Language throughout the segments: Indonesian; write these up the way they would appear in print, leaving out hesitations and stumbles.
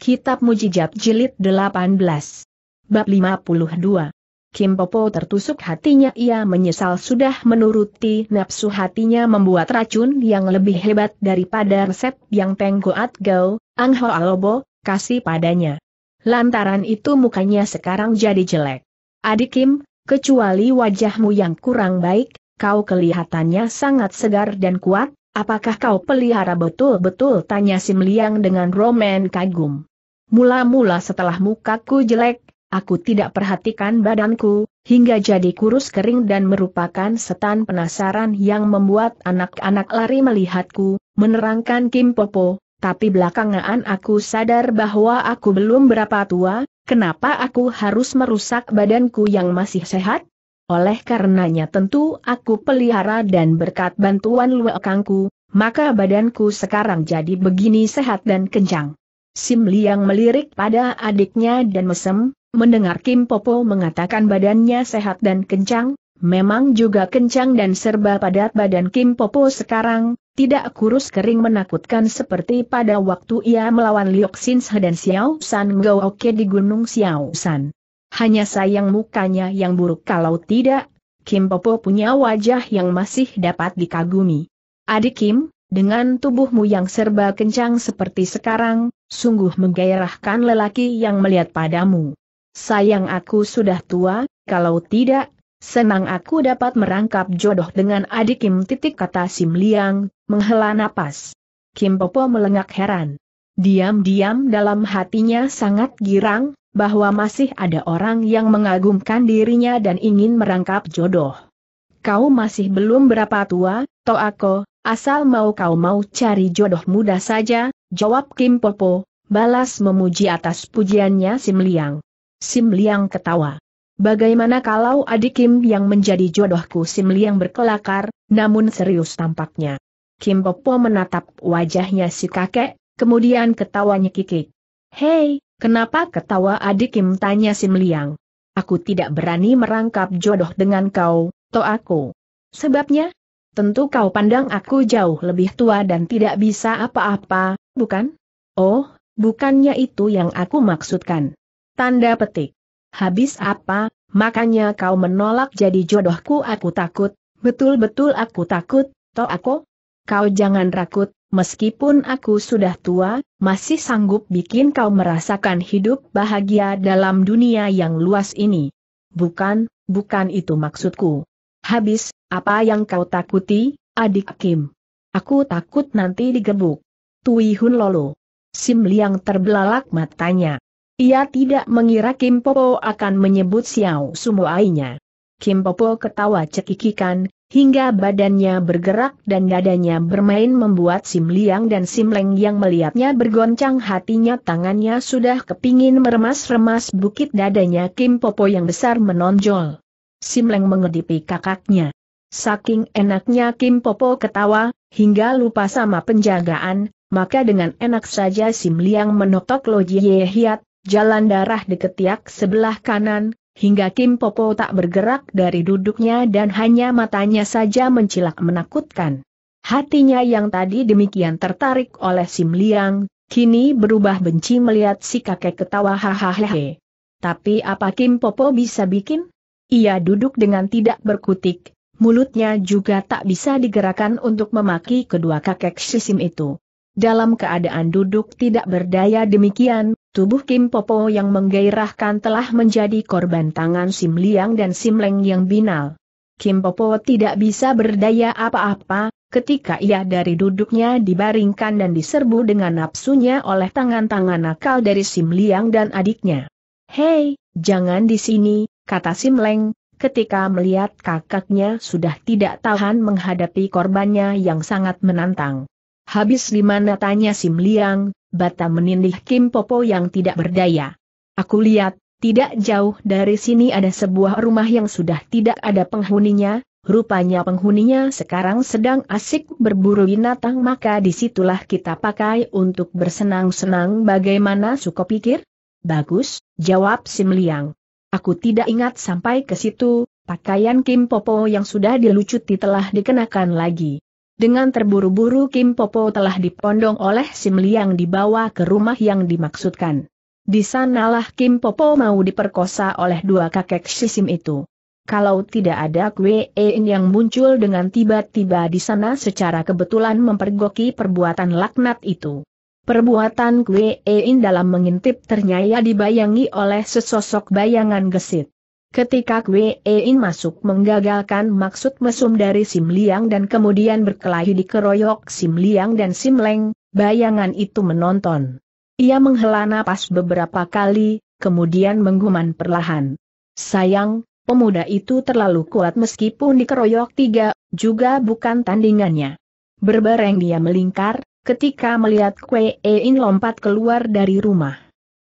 Kitab Mujijat Jilid 18 Bab 52 Kim Popo tertusuk hatinya. Ia menyesal sudah menuruti nafsu hatinya membuat racun yang lebih hebat daripada resep yang Tengoat Gau, Anghoalobo, kasih padanya. Lantaran itu mukanya sekarang jadi jelek. Adik Kim, kecuali wajahmu yang kurang baik, kau kelihatannya sangat segar dan kuat, apakah kau pelihara betul-betul? Tanya Sim Liang dengan roman kagum. Mula-mula setelah mukaku jelek, aku tidak perhatikan badanku, hingga jadi kurus kering dan merupakan setan penasaran yang membuat anak-anak lari melihatku, menerangkan Kim Popo, tapi belakangan aku sadar bahwa aku belum berapa tua, kenapa aku harus merusak badanku yang masih sehat? Oleh karenanya tentu aku pelihara dan berkat bantuan luakangku, maka badanku sekarang jadi begini sehat dan kencang. Sim Liang melirik pada adiknya dan mesem, mendengar Kim Popo mengatakan badannya sehat dan kencang, memang juga kencang dan serba padat badan Kim Popo sekarang, tidak kurus kering menakutkan seperti pada waktu ia melawan Liu Xin He dan Xiao San Gao Ke di Gunung Xiao San. Hanya sayang mukanya yang buruk, kalau tidak, Kim Popo punya wajah yang masih dapat dikagumi. Adik Kim, dengan tubuhmu yang serba kencang seperti sekarang, sungguh menggairahkan lelaki yang melihat padamu. Sayang aku sudah tua, kalau tidak, senang aku dapat merangkap jodoh dengan adik Kim titik kata Sim Liang, menghela napas. Kim Popo melengak heran. Diam-diam dalam hatinya sangat girang, bahwa masih ada orang yang mengagumkan dirinya dan ingin merangkap jodoh. Kau masih belum berapa tua, Toako, asal kau mau cari jodoh muda saja, jawab Kim Popo, balas memuji atas pujiannya Sim Liang. Sim Liang ketawa. Bagaimana kalau adik Kim yang menjadi jodohku? Sim Liang berkelakar, namun serius tampaknya. Kim Popo menatap wajahnya si kakek, kemudian ketawanya kikik. Hei, kenapa ketawa adik Kim? Tanya Sim Liang. Aku tidak berani merangkap jodoh dengan kau, Toako. Sebabnya? Tentu kau pandang aku jauh lebih tua dan tidak bisa apa-apa, bukan? Oh, bukannya itu yang aku maksudkan. Tanda petik. Habis apa, makanya kau menolak jadi jodohku? Aku takut, betul-betul aku takut, Toako. Kau jangan takut, meskipun aku sudah tua, masih sanggup bikin kau merasakan hidup bahagia dalam dunia yang luas ini. Bukan itu maksudku. Habis, apa yang kau takuti, adik Kim? Aku takut nanti digebuk. Tui Hun Lolo. Sim Liang terbelalak matanya. Ia tidak mengira Kim Popo akan menyebut Xiao Sumuainya. Kim Popo ketawa cekikikan, hingga badannya bergerak dan dadanya bermain membuat Sim Liang dan Sim Leng yang melihatnya bergoncang hatinya. Tangannya sudah kepingin meremas-remas bukit dadanya Kim Popo yang besar menonjol. Sim Leng mengedipi kakaknya. Saking enaknya Kim Popo ketawa, hingga lupa sama penjagaan, maka dengan enak saja Sim Liang menotok loji hiat, jalan darah di ketiak sebelah kanan, hingga Kim Popo tak bergerak dari duduknya dan hanya matanya saja mencilak menakutkan. Hatinya yang tadi demikian tertarik oleh Sim Liang, kini berubah benci melihat si kakek ketawa hahaha. Tapi apa Kim Popo bisa bikin? Ia duduk dengan tidak berkutik, mulutnya juga tak bisa digerakkan untuk memaki kedua kakek sisim itu. Dalam keadaan duduk tidak berdaya demikian, tubuh Kim Popo yang menggairahkan telah menjadi korban tangan Sim Liang dan Sim Leng yang binal. Kim Popo tidak bisa berdaya apa-apa, ketika ia dari duduknya dibaringkan dan diserbu dengan nafsunya oleh tangan-tangan nakal dari Sim Liang dan adiknya. Hei, jangan di sini, kata Sim Leng, ketika melihat kakaknya sudah tidak tahan menghadapi korbannya yang sangat menantang. Habis di mana? Tanya Sim Liang, bata menindih Kim Popo yang tidak berdaya. Aku lihat, tidak jauh dari sini ada sebuah rumah yang sudah tidak ada penghuninya, rupanya penghuninya sekarang sedang asik berburu binatang, maka disitulah kita pakai untuk bersenang-senang. Bagaimana suka pikir? Bagus, jawab Sim Liang. Aku tidak ingat sampai ke situ, pakaian Kim Popo yang sudah dilucuti telah dikenakan lagi. Dengan terburu-buru Kim Popo telah dipondong oleh Sim Liang dibawa ke rumah yang dimaksudkan. Di sanalah Kim Popo mau diperkosa oleh dua kakek Sisim itu. Kalau tidak ada Kwee In yang muncul dengan tiba-tiba di sana secara kebetulan mempergoki perbuatan laknat itu. Perbuatan Kwee In dalam mengintip ternyata dibayangi oleh sesosok bayangan gesit. Ketika Kwee In masuk menggagalkan maksud mesum dari Sim Liang dan kemudian berkelahi dikeroyok Sim Liang dan Sim Leng, bayangan itu menonton. Ia menghela napas beberapa kali, kemudian mengguman perlahan. Sayang, pemuda itu terlalu kuat meskipun dikeroyok tiga, juga bukan tandingannya. Berbareng dia melingkar, ketika melihat Kwee In lompat keluar dari rumah.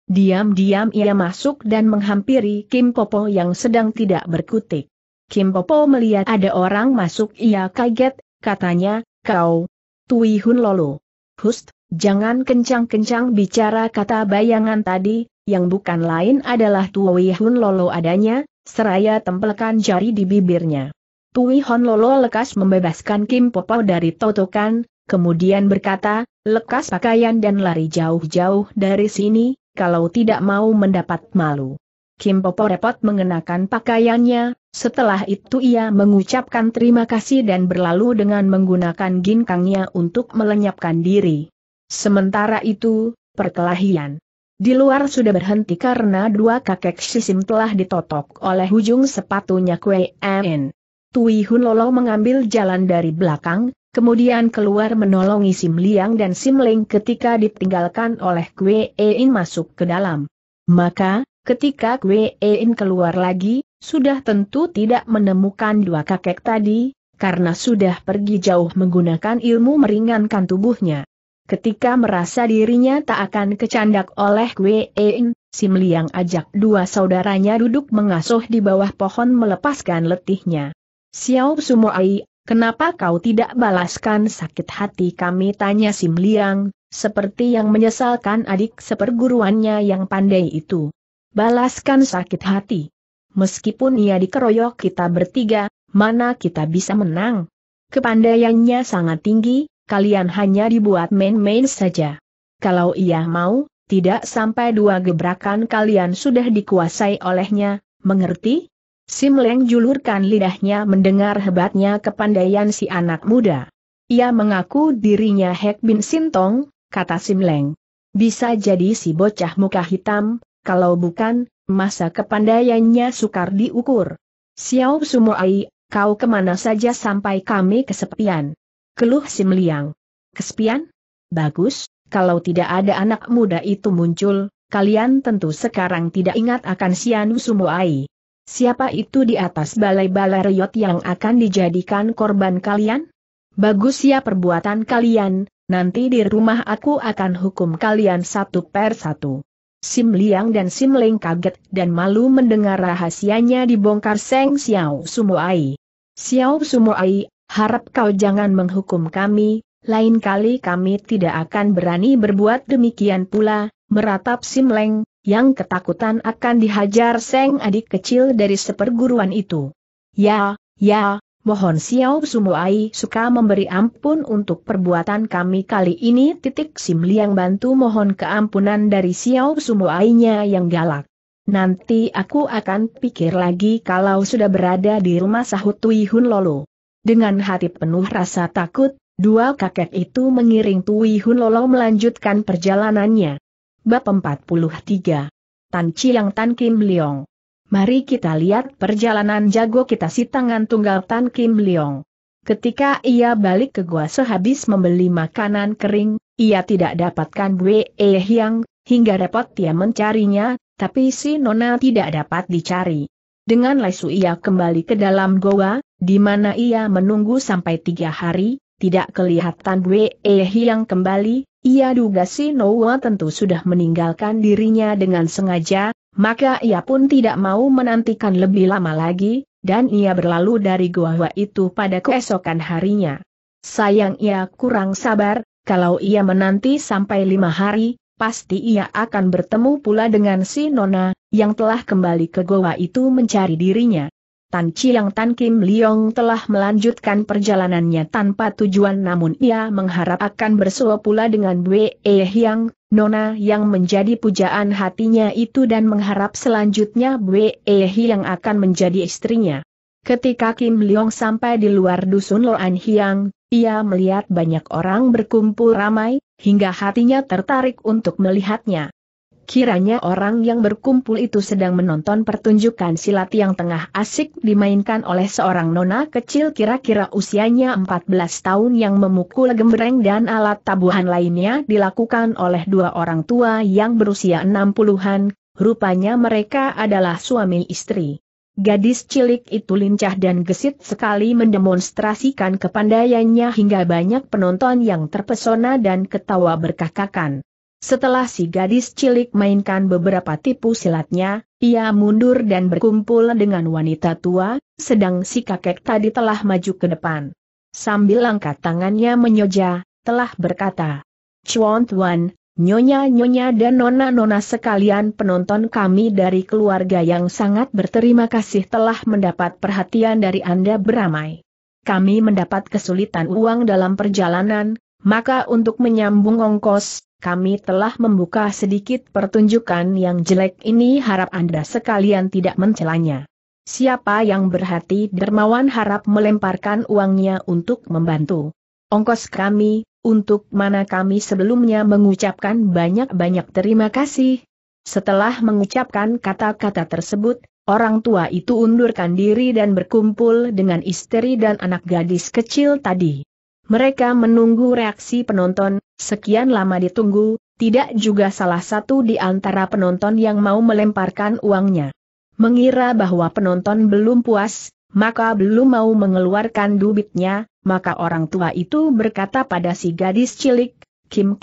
Diam-diam ia masuk dan menghampiri Kim Popo yang sedang tidak berkutik. Kim Popo melihat ada orang masuk, ia kaget, katanya, "Kau, Tui Hun Lolo." "Hust, jangan kencang-kencang bicara," kata bayangan tadi, yang bukan lain adalah Tui Hun Lolo adanya, seraya tempelkan jari di bibirnya. Tui Hun Lolo lekas membebaskan Kim Popo dari totokan, kemudian berkata, "Lekas pakaian dan lari jauh-jauh dari sini, kalau tidak mau mendapat malu." Kim Popo repot mengenakan pakaiannya, setelah itu ia mengucapkan terima kasih dan berlalu dengan menggunakan ginkangnya untuk melenyapkan diri. Sementara itu, perkelahian di luar sudah berhenti karena dua kakek Sisim telah ditotok oleh ujung sepatunya Kwee In. Tui Hun Lolo mengambil jalan dari belakang, kemudian keluar menolongi Sim Liang dan Sim Leng ketika ditinggalkan oleh Kwee In masuk ke dalam. Maka, ketika Kwee In keluar lagi, sudah tentu tidak menemukan dua kakek tadi, karena sudah pergi jauh menggunakan ilmu meringankan tubuhnya. Ketika merasa dirinya tak akan kecandak oleh Kwee In, Sim Liang ajak dua saudaranya duduk mengasuh di bawah pohon melepaskan letihnya. "Xiao Sumuai, kenapa kau tidak balaskan sakit hati kami?" tanya Sim Liang, seperti yang menyesalkan adik seperguruannya yang pandai itu. "Balaskan sakit hati? Meskipun ia dikeroyok kita bertiga, mana kita bisa menang? Kepandaiannya sangat tinggi, kalian hanya dibuat main-main saja. Kalau ia mau, tidak sampai dua gebrakan kalian sudah dikuasai olehnya, mengerti?" Sim Liang julurkan lidahnya mendengar hebatnya kepandaian si anak muda. "Ia mengaku dirinya Hek Bin Sintong," kata Sim Liang. "Bisa jadi si bocah muka hitam, kalau bukan, masa kepandaiannya sukar diukur." "Xiao Sumuai, kau kemana saja sampai kami kesepian?" keluh Sim Liang. "Kesepian? Bagus, kalau tidak ada anak muda itu muncul, kalian tentu sekarang tidak ingat akan Xiao Sumuai. Siapa itu di atas balai-balai riot yang akan dijadikan korban kalian? Bagus ya perbuatan kalian, nanti di rumah aku akan hukum kalian satu per satu." Sim Liang dan Sim Leng kaget dan malu mendengar rahasianya dibongkar Sheng Xiao Sumuai. "Xiao Sumuai, harap kau jangan menghukum kami, lain kali kami tidak akan berani berbuat demikian pula," meratap Sim Leng, yang ketakutan akan dihajar Seng adik kecil dari seperguruan itu. Ya, mohon Xiao Sumuai suka memberi ampun untuk perbuatan kami kali ini." Sim Liang bantu mohon keampunan dari Xiao Sumuainya yang galak. "Nanti aku akan pikir lagi kalau sudah berada di rumah," sahut Tui Hun Lolo. Dengan hati penuh rasa takut, dua kakek itu mengiring Tui Hun Lolo melanjutkan perjalanannya. Bab 43. Tan Chiang Tan Kim Liong. Mari kita lihat perjalanan jago kita si tangan tunggal Tan Kim Liong. Ketika ia balik ke gua sehabis membeli makanan kering, ia tidak dapatkan Bwee Hyang, hingga repot ia mencarinya, tapi si nona tidak dapat dicari. Dengan lesu ia kembali ke dalam goa, di mana ia menunggu sampai 3 hari, tidak kelihatan Bwee Hyang kembali. Ia duga si Noa tentu sudah meninggalkan dirinya dengan sengaja, maka ia pun tidak mau menantikan lebih lama lagi, dan ia berlalu dari gua itu pada keesokan harinya. Sayang ia kurang sabar, kalau ia menanti sampai 5 hari, pasti ia akan bertemu pula dengan si Nona, yang telah kembali ke gua itu mencari dirinya. Tan Kim Liong telah melanjutkan perjalanannya tanpa tujuan, namun ia mengharap akan bersua pula dengan Bwee Hyang, nona yang menjadi pujaan hatinya itu, dan mengharap selanjutnya Bwee Hyang akan menjadi istrinya. Ketika Kim Liong sampai di luar Dusun Loan Hyang, ia melihat banyak orang berkumpul ramai, hingga hatinya tertarik untuk melihatnya. Kiranya orang yang berkumpul itu sedang menonton pertunjukan silat yang tengah asik dimainkan oleh seorang nona kecil kira-kira usianya 14 tahun yang memukul gembreng dan alat tabuhan lainnya dilakukan oleh dua orang tua yang berusia 60-an, rupanya mereka adalah suami istri. Gadis cilik itu lincah dan gesit sekali mendemonstrasikan kepandaiannya hingga banyak penonton yang terpesona dan ketawa berkakakan. Setelah si gadis cilik mainkan beberapa tipu silatnya, ia mundur dan berkumpul dengan wanita tua, sedang si kakek tadi telah maju ke depan. Sambil angkat tangannya menyoja, telah berkata, "Cuan tuan, nyonya-nyonya dan nona-nona sekalian, penonton kami dari keluarga yang sangat berterima kasih telah mendapat perhatian dari Anda beramai. Kami mendapat kesulitan uang dalam perjalanan, maka untuk menyambung ongkos, kami telah membuka sedikit pertunjukan yang jelek ini, harap Anda sekalian tidak mencelanya. Siapa yang berhati dermawan harap melemparkan uangnya untuk membantu ongkos kami, untuk mana kami sebelumnya mengucapkan banyak-banyak terima kasih." Setelah mengucapkan kata-kata tersebut, orang tua itu undurkan diri dan berkumpul dengan istri dan anak gadis kecil tadi. Mereka menunggu reaksi penonton, sekian lama ditunggu, tidak juga salah satu di antara penonton yang mau melemparkan uangnya. Mengira bahwa penonton belum puas, maka belum mau mengeluarkan dubitnya, maka orang tua itu berkata pada si gadis cilik, "Kim,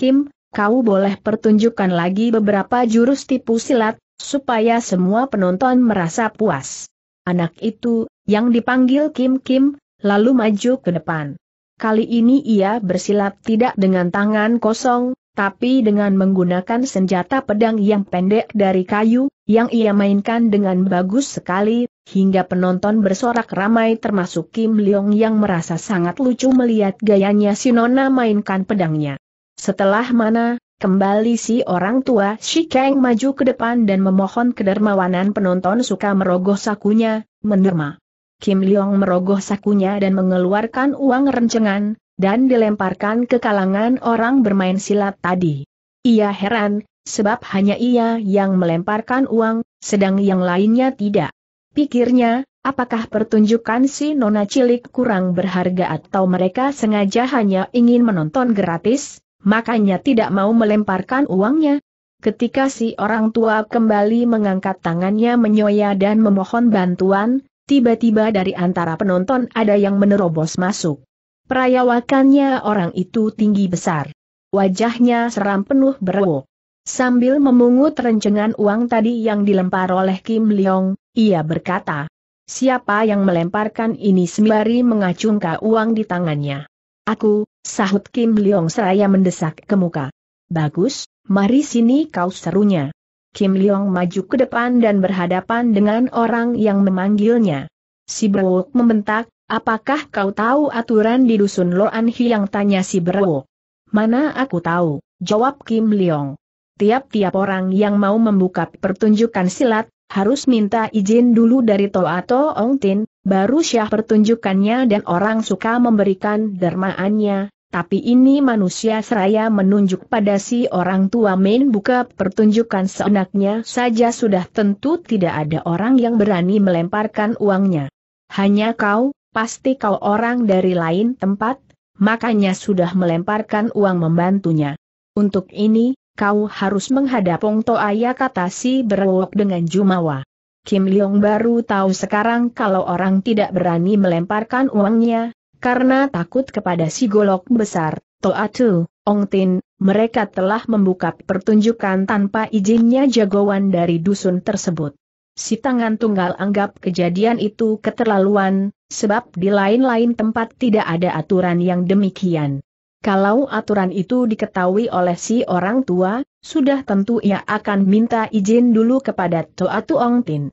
kau boleh pertunjukkan lagi beberapa jurus tipu silat, supaya semua penonton merasa puas." Anak itu, yang dipanggil Kim, lalu maju ke depan. Kali ini ia bersilat tidak dengan tangan kosong, tapi dengan menggunakan senjata pedang yang pendek dari kayu, yang ia mainkan dengan bagus sekali, hingga penonton bersorak ramai termasuk Kim Liong yang merasa sangat lucu melihat gayanya si nona mainkan pedangnya. Setelah mana, kembali si orang tua Shi Kang maju ke depan dan memohon kedermawanan penonton suka merogoh sakunya, menderma. Kim Liong merogoh sakunya dan mengeluarkan uang rencengan, dan dilemparkan ke kalangan orang bermain silat tadi. Ia heran, sebab hanya ia yang melemparkan uang, sedang yang lainnya tidak. Pikirnya, apakah pertunjukan si nona cilik kurang berharga atau mereka sengaja hanya ingin menonton gratis, makanya tidak mau melemparkan uangnya? Ketika si orang tua kembali mengangkat tangannya menyoya dan memohon bantuan, tiba-tiba dari antara penonton ada yang menerobos masuk. Perawakannya orang itu tinggi besar. Wajahnya seram penuh berwok. Sambil memungut rencengan uang tadi yang dilempar oleh Kim Liong, ia berkata, "Siapa yang melemparkan ini?" Sembari mengacungkan uang di tangannya. "Aku," sahut Kim Liong seraya mendesak ke muka. "Bagus, mari sini kau," serunya. Kim Liong maju ke depan dan berhadapan dengan orang yang memanggilnya. "Si Berwok," membentak, "apakah kau tahu aturan di Dusun Loan Hyang?" tanya si Berwok. "Mana aku tahu," jawab Kim Liong. "Tiap-tiap orang yang mau membuka pertunjukan silat, harus minta izin dulu dari Toa Toa Ong Tin, baru syah pertunjukannya dan orang suka memberikan dermaannya. Tapi ini manusia," seraya menunjuk pada si orang tua main buka pertunjukan seenaknya saja, sudah tentu tidak ada orang yang berani melemparkan uangnya. "Hanya kau, pasti kau orang dari lain tempat, makanya sudah melemparkan uang," membantunya. "Untuk ini, kau harus menghadap Ong Toa ya," kata si Berwok dengan jumawa. Kim Liong baru tahu sekarang kalau orang tidak berani melemparkan uangnya, karena takut kepada si golok besar, Toa Toa Ong Tin, mereka telah membuka pertunjukan tanpa izinnya jagoan dari dusun tersebut. Si tangan tunggal anggap kejadian itu keterlaluan, sebab di lain-lain tempat tidak ada aturan yang demikian. Kalau aturan itu diketahui oleh si orang tua, sudah tentu ia akan minta izin dulu kepada Toa Toa Ong Tin.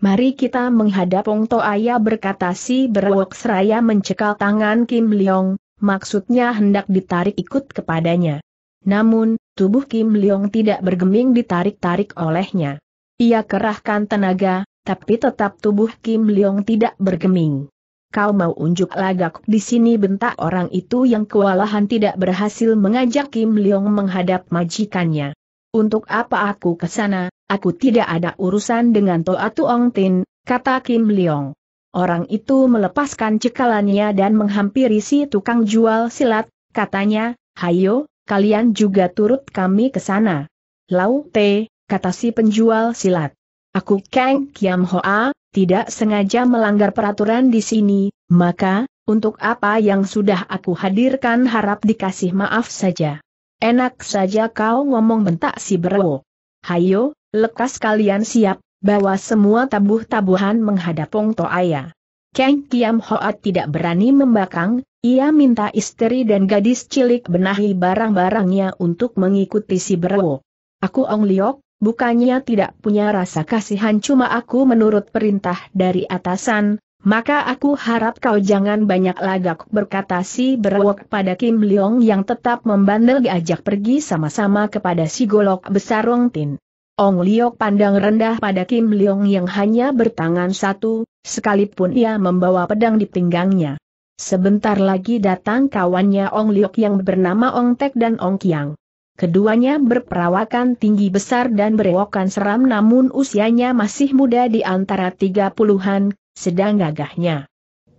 Mari kita menghadap Ong Toaya, berkata si berwok seraya mencekal tangan Kim Liong, maksudnya hendak ditarik ikut kepadanya. Namun, tubuh Kim Liong tidak bergeming ditarik-tarik olehnya. Ia kerahkan tenaga, tapi tetap tubuh Kim Liong tidak bergeming. Kau mau unjuk lagak di sini, bentak orang itu yang kewalahan tidak berhasil mengajak Kim Liong menghadap majikannya. Untuk apa aku ke sana? Aku tidak ada urusan dengan Toa Toa Ong Tin, kata Kim Liong. Orang itu melepaskan cekalannya dan menghampiri si tukang jual silat, katanya, hayo, kalian juga turut kami ke sana. Lau Te, kata si penjual silat. Aku Kang Kiam Hoa, tidak sengaja melanggar peraturan di sini, maka, untuk apa yang sudah aku hadirkan harap dikasih maaf saja. Enak saja kau ngomong, bentak si berwo. Hayo. Lekas kalian siap, bawa semua tabuh-tabuhan menghadap Ong Toaya. Kang Kiam Hoa tidak berani membakang, ia minta istri dan gadis cilik benahi barang-barangnya untuk mengikuti si berwo. Aku Ong Liok, bukannya tidak punya rasa kasihan, cuma aku menurut perintah dari atasan, maka aku harap kau jangan banyak lagak, berkata si berwo kepada Kim Liong yang tetap membandel diajak pergi sama-sama kepada si golok besar Ong Tin. Ong Liok pandang rendah pada Kim Liong yang hanya bertangan satu, sekalipun ia membawa pedang di pinggangnya. Sebentar lagi datang kawannya Ong Liok yang bernama Ong Tek dan Ong Kiang. Keduanya berperawakan tinggi besar dan berewokan seram, namun usianya masih muda di antara 30-an, sedang gagahnya.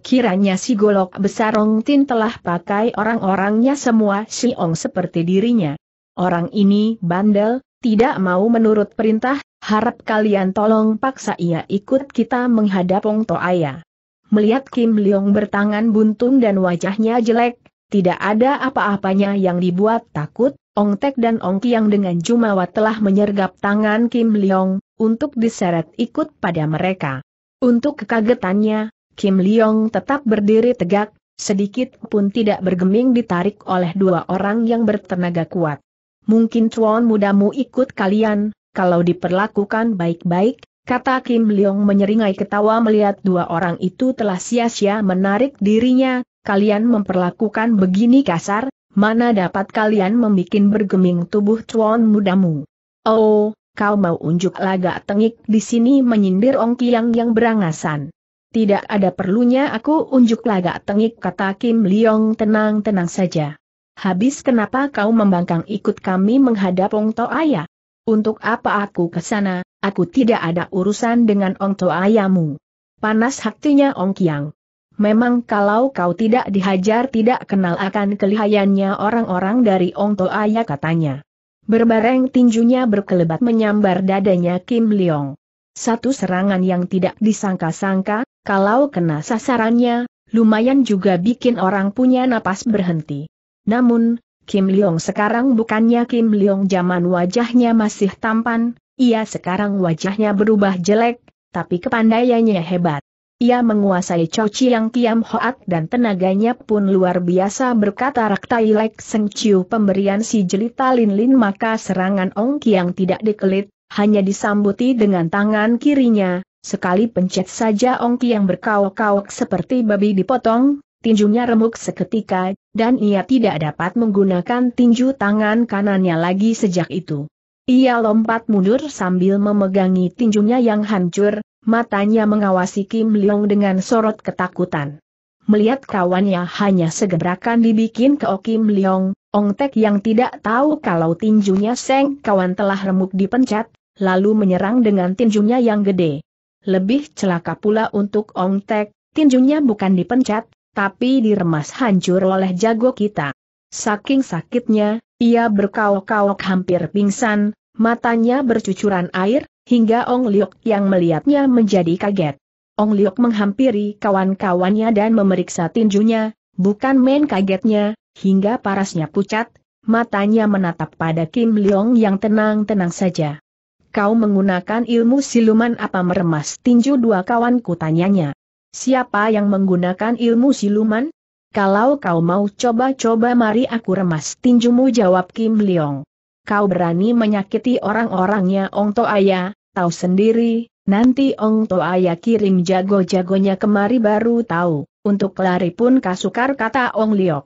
Kiranya si golok besar Ong Tin telah pakai orang-orangnya semua siong seperti dirinya. Orang ini bandel, tidak mau menurut perintah, harap kalian tolong paksa ia ikut kita menghadap Ong Toaya. Melihat Kim Liong bertangan buntung dan wajahnya jelek, tidak ada apa-apanya yang dibuat takut, Ong Tek dan Ong Kiang dengan jumawa telah menyergap tangan Kim Liong, untuk diseret ikut pada mereka. Untuk kekagetannya, Kim Liong tetap berdiri tegak, sedikit pun tidak bergeming ditarik oleh dua orang yang bertenaga kuat. Mungkin tuan mudamu ikut kalian, kalau diperlakukan baik-baik, kata Kim Liong menyeringai ketawa melihat dua orang itu telah sia-sia menarik dirinya. Kalian memperlakukan begini kasar, mana dapat kalian membikin bergeming tubuh tuan mudamu. Oh, kau mau unjuk lagak tengik di sini, menyindir Ong Kiang yang berangasan. Tidak ada perlunya aku unjuk lagak tengik, kata Kim Liong tenang-tenang saja. Habis kenapa kau membangkang ikut kami menghadap Ong Toaya? Untuk apa aku ke sana? Aku tidak ada urusan dengan Ong Toayamu. Panas hatinya Ong Kiang. Memang kalau kau tidak dihajar tidak kenal akan kelihayannya orang-orang dari Ong Toaya, katanya. Berbareng tinjunya berkelebat menyambar dadanya Kim Liong. Satu serangan yang tidak disangka-sangka, kalau kena sasarannya, lumayan juga bikin orang punya napas berhenti. Namun, Kim Liong sekarang bukannya Kim Liong zaman wajahnya masih tampan, ia sekarang wajahnya berubah jelek, tapi kepandaiannya hebat. Ia menguasai Chow yang Kiam Hoat dan tenaganya pun luar biasa, berkata Raktailek Seng Ciu pemberian si jelita Lin Lin, maka serangan Ong Kiang tidak dikelit, hanya disambuti dengan tangan kirinya, sekali pencet saja Ong Kiang berkaok-kaok seperti babi dipotong. Tinjunya remuk seketika, dan ia tidak dapat menggunakan tinju tangan kanannya lagi sejak itu. Ia lompat mundur sambil memegangi tinjunya yang hancur, matanya mengawasi Kim Liong dengan sorot ketakutan. Melihat kawannya hanya segebrakan dibikin keo Kim Liong, Ong Tek yang tidak tahu kalau tinjunya Seng kawan telah remuk dipencet, lalu menyerang dengan tinjunya yang gede. Lebih celaka pula untuk Ong Tek, tinjunya bukan dipencet, tapi diremas hancur oleh jago kita. Saking sakitnya, ia berkaok-kaok hampir pingsan, matanya bercucuran air, hingga Ong Liok yang melihatnya menjadi kaget. Ong Liok menghampiri kawan-kawannya dan memeriksa tinjunya, bukan main kagetnya, hingga parasnya pucat, matanya menatap pada Kim Liong yang tenang-tenang saja. Kau menggunakan ilmu siluman apa meremas tinju dua kawanku, tanyanya. Siapa yang menggunakan ilmu siluman? Kalau kau mau coba-coba mari aku remas tinjumu, jawab Kim Liong. Kau berani menyakiti orang-orangnya Ong Toaya, tahu sendiri, Nanti Ong Toaya kirim jago-jagonya kemari baru tahu, untuk lari pun kasukar, kata Ong Liok.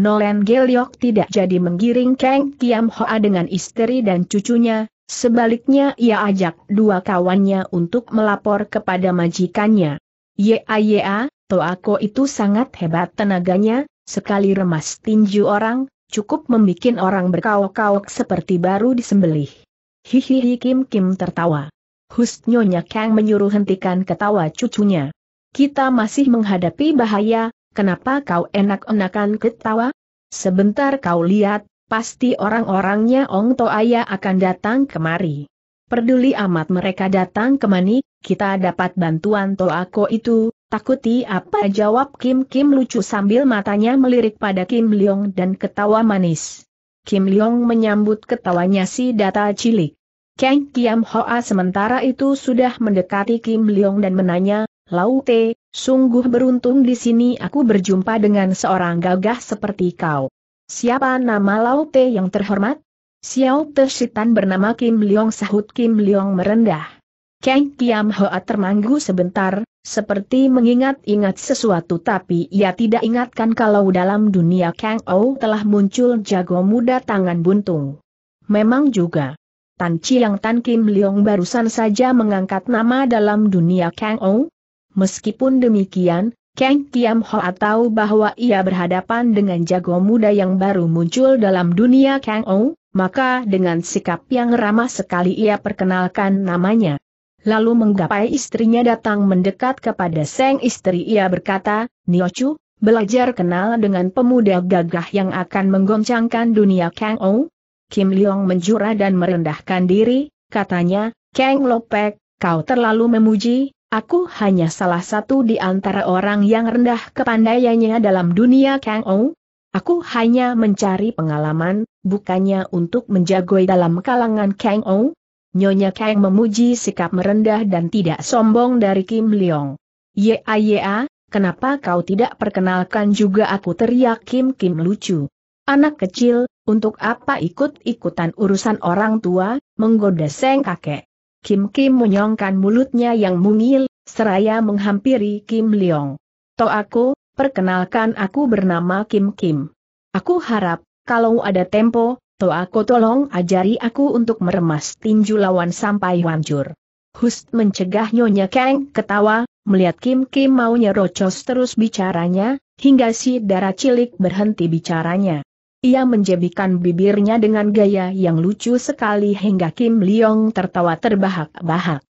Nolen Geliok tidak jadi menggiring Kang Kiam Hoa dengan istri dan cucunya, sebaliknya ia ajak dua kawannya untuk melapor kepada majikannya. Ya, Toako itu sangat hebat tenaganya, sekali remas tinju orang, cukup membikin orang berkaok-kaok seperti baru disembelih. Hihihi, Kim tertawa. Husnyonya Kang menyuruh hentikan ketawa cucunya. Kita masih menghadapi bahaya. Kenapa kau enak-enakan ketawa? Sebentar kau lihat, pasti orang-orangnya Ong Toaya akan datang kemari. Peduli amat mereka datang kemari, kita dapat bantuan Toako itu, takuti apa, jawab Kim lucu sambil matanya melirik pada Kim Liong dan ketawa manis. Kim Liong menyambut ketawanya si data cilik. Kang Kiam Hoa sementara itu sudah mendekati Kim Liong dan menanya, Laute, sungguh beruntung di sini aku berjumpa dengan seorang gagah seperti kau. Siapa nama Laute yang terhormat? Xiao Tersitan bernama Kim Liong, sahut Kim Liong merendah. Kang Kiam Hoa termanggu sebentar, seperti mengingat-ingat sesuatu, tapi ia tidak ingatkan kalau dalam dunia Kang Ou telah muncul jago muda tangan buntung. Memang juga. Tan Chiang Tan Kim Liong barusan saja mengangkat nama dalam dunia Kang Ou. Meskipun demikian, Kang Kiam Hoa tahu bahwa ia berhadapan dengan jago muda yang baru muncul dalam dunia Kang Ou, maka dengan sikap yang ramah sekali ia perkenalkan namanya. Lalu menggapai istrinya datang mendekat kepada sang istri, ia berkata, Niochu, belajar kenal dengan pemuda gagah yang akan menggoncangkan dunia Kang Ou. Kim Liong menjura dan merendahkan diri, katanya, Kang Lopek, kau terlalu memuji. Aku hanya salah satu di antara orang yang rendah kepandaiannya dalam dunia Kang Ou. Aku hanya mencari pengalaman, bukannya untuk menjagoi dalam kalangan Kang Ou. Nyonya Kang memuji sikap merendah dan tidak sombong dari Kim Liong. Ya, kenapa kau tidak perkenalkan juga aku, teriak Kim lucu. Anak kecil, untuk apa ikut-ikutan urusan orang tua, menggoda sang kakek. Kim menyongkan mulutnya yang mungil, seraya menghampiri Kim Liong. Toako, perkenalkan aku bernama Kim. Aku harap, kalau ada tempo, Toako tolong ajari aku untuk meremas tinju lawan sampai hancur. Hust mencegah Nyonya Kang ketawa, melihat Kim mau nyerocos terus bicaranya, hingga si darah cilik berhenti bicaranya. Ia menjebikan bibirnya dengan gaya yang lucu sekali hingga Kim Liong tertawa terbahak-bahak.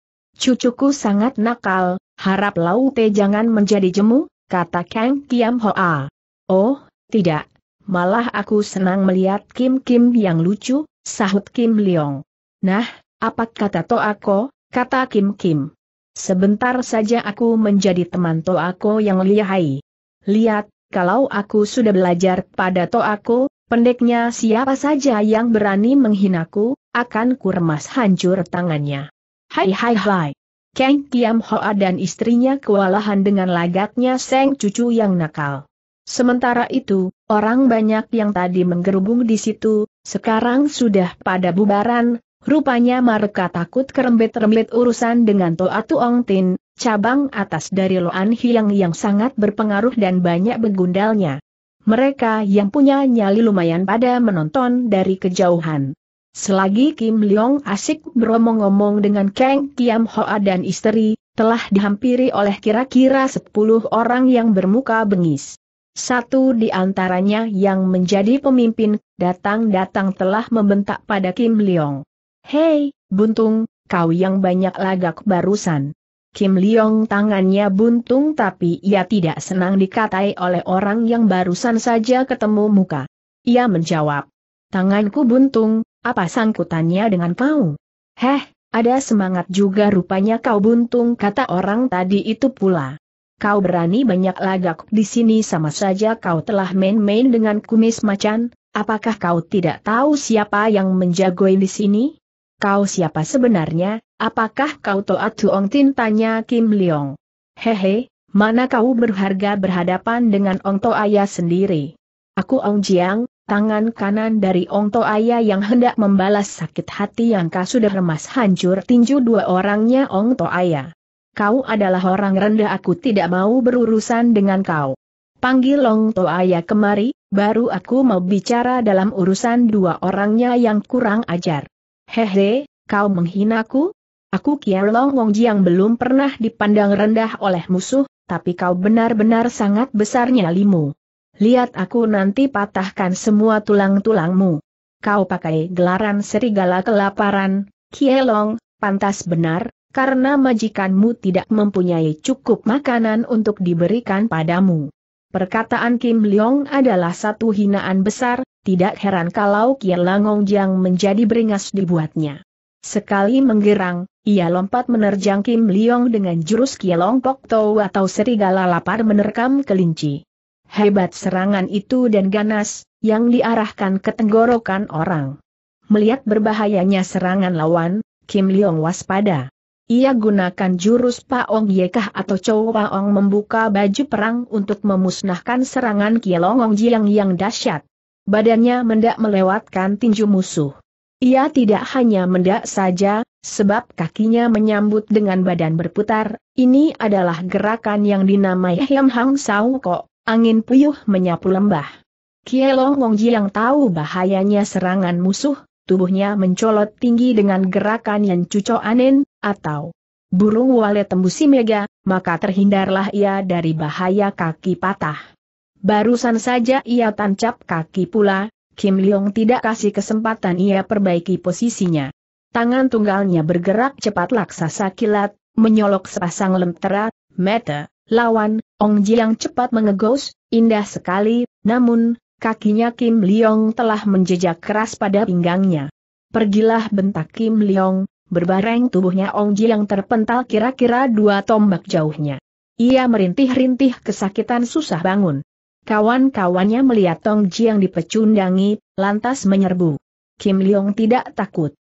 Cucuku sangat nakal, harap Laute jangan menjadi jemu, kata Kang Kiam Hoa. Oh, tidak, malah aku senang melihat Kim yang lucu, sahut Kim Liong. Nah, apa kata Toako, kata Kim. Sebentar saja aku menjadi teman Toako yang lihai. Lihat, kalau aku sudah belajar pada Toako, pendeknya siapa saja yang berani menghinaku, akan kuremas hancur tangannya. Hai. Kang Kiam Hoa dan istrinya kewalahan dengan lagaknya sang cucu yang nakal. Sementara itu, orang banyak yang tadi menggerubung di situ, sekarang sudah pada bubaran, rupanya mereka takut kerembet-rembet urusan dengan Toa Toa Ong Tin, cabang atas dari Loan Hyang yang sangat berpengaruh dan banyak begundalnya. Mereka yang punya nyali lumayan pada menonton dari kejauhan. Selagi Kim Liong asik beromong-omong dengan Kang Kiam Hoa dan istri, telah dihampiri oleh kira-kira 10 orang yang bermuka bengis. Satu di antaranya yang menjadi pemimpin, datang-datang telah membentak pada Kim Liong. Hei, buntung, kau yang banyak lagak barusan. Kim Liong tangannya buntung tapi ia tidak senang dikatai oleh orang yang barusan saja ketemu muka. Ia menjawab, tanganku buntung, apa sangkutannya dengan kau? Heh, ada semangat juga rupanya kau buntung, kata orang tadi itu pula. Kau berani banyak lagak di sini, sama saja kau telah main-main dengan kumis macan, apakah kau tidak tahu siapa yang menjagoi di sini? Kau siapa sebenarnya? Apakah kau Toa Toa Ong Tin, tanya Kim Liong. Hehe, mana kau berharga berhadapan dengan Ong Toaya sendiri. Aku Ong Jiang, Tangan kanan dari Ong Toaya yang hendak membalas sakit hati yang kau sudah remas hancur tinju dua orangnya Ong Toaya. Kau adalah orang rendah, aku tidak mau berurusan dengan kau. Panggil Ong Toaya kemari, baru aku mau bicara dalam urusan dua orangnya yang kurang ajar. Hehe, kau menghinaku? Aku Kielong Wong Jiang belum pernah dipandang rendah oleh musuh, tapi kau benar-benar sangat besar nyalimu. Lihat aku nanti patahkan semua tulang-tulangmu. Kau pakai gelaran serigala kelaparan, Kielong, pantas benar, karena majikanmu tidak mempunyai cukup makanan untuk diberikan padamu. Perkataan Kim Liong adalah satu hinaan besar, tidak heran kalau Kielong Wong Jiang menjadi beringas dibuatnya. Sekali menggerang, ia lompat menerjang Kim Liong dengan jurus Kielong Pokto atau serigala lapar menerkam kelinci. Hebat serangan itu dan ganas, yang diarahkan ke tenggorokan orang. Melihat berbahayanya serangan lawan, Kim Liong waspada. Ia gunakan jurus Paong Yekah atau Chow Paong membuka baju perang untuk memusnahkan serangan Kielong Wong Jiang yang dahsyat. Badannya mendak melewatkan tinju musuh. Ia tidak hanya mendak saja, sebab kakinya menyambut dengan badan berputar. Ini adalah gerakan yang dinamai Heng Hang Sau Kok. Angin puyuh menyapu lembah. Kielong Wong Jiang tahu bahayanya serangan musuh, tubuhnya mencolot tinggi dengan gerakan yang cuco anen, atau burung walet tembusi mega, maka terhindarlah ia dari bahaya kaki patah. Barusan saja ia tancap kaki pula, Kim Liong tidak kasih kesempatan ia perbaiki posisinya. Tangan tunggalnya bergerak cepat laksasa kilat, menyolok sepasang lentera, mata. Lawan, Ong Jiang cepat mengegos, indah sekali, namun, kakinya Kim Liong telah menjejak keras pada pinggangnya. Pergilah, bentak Kim Liong, berbareng tubuhnya Ong Jiang terpental kira-kira dua tombak jauhnya. Ia merintih-rintih kesakitan susah bangun. Kawan-kawannya melihat Ong Jiang dipecundangi, lantas menyerbu. Kim Liong tidak takut.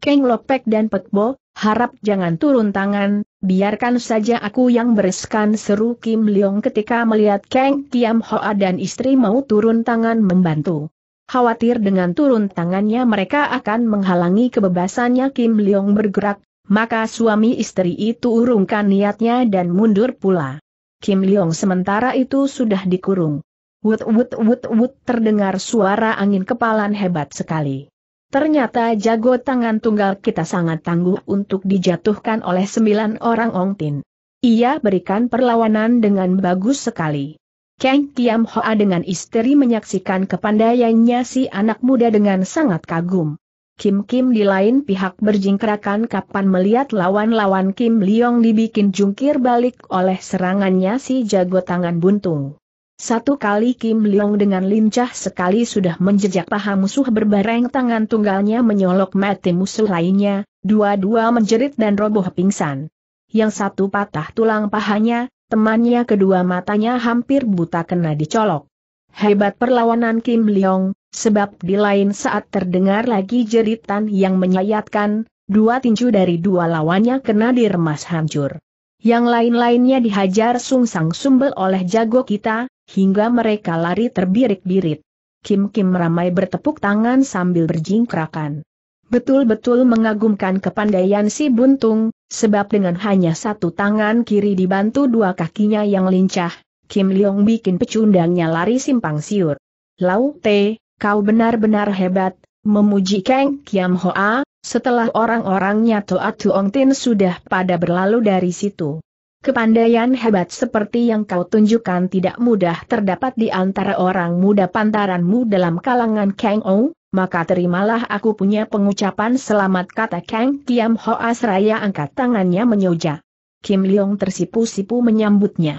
Keng Lopek dan Pek Bo, harap jangan turun tangan. Biarkan saja aku yang bereskan, seru Kim Liong ketika melihat Kang Kiam Hoa dan istri mau turun tangan membantu. Khawatir dengan turun tangannya mereka akan menghalangi kebebasannya Kim Liong bergerak, maka suami istri itu urungkan niatnya dan mundur pula. Kim Liong sementara itu sudah dikurung. Wut wut wut wut, terdengar suara angin kepalan hebat sekali. Ternyata jago tangan tunggal kita sangat tangguh untuk dijatuhkan oleh 9 orang Ong Tin. Ia berikan perlawanan dengan bagus sekali. Kang Kiam Hoa dengan istri menyaksikan kepandaiannya si anak muda dengan sangat kagum. Kim Kim di lain pihak berjingkrakan kapan melihat lawan-lawan Kim Liong dibikin jungkir balik oleh serangannya si jago tangan buntung. Satu kali Kim Liong dengan lincah sekali sudah menjejak paha musuh berbareng tangan tunggalnya menyolok mata musuh lainnya, dua-dua menjerit dan roboh pingsan. Yang satu patah tulang pahanya, temannya kedua matanya hampir buta kena dicolok. Hebat perlawanan Kim Liong, sebab di lain saat terdengar lagi jeritan yang menyayatkan, dua tinju dari dua lawannya kena diremas hancur. Yang lain-lainnya dihajar sungsang sumbel oleh jago kita, hingga mereka lari terbirit-birit. Kim-kim ramai bertepuk tangan sambil berjingkrakan. Betul-betul mengagumkan kepandaian si buntung, sebab dengan hanya satu tangan kiri dibantu dua kakinya yang lincah, Kim Liong bikin pecundangnya lari simpang siur. Lau Te, kau benar-benar hebat, memuji Kang Kiam Hoa, setelah orang-orangnya Toa Toa Ong Tin sudah pada berlalu dari situ. Kepandaian hebat seperti yang kau tunjukkan tidak mudah terdapat di antara orang muda pantaranmu dalam kalangan Kang O, maka terimalah aku punya pengucapan selamat, kata Kang Kiam Hoa seraya angkat tangannya menyoja. Kim Liong tersipu-sipu menyambutnya.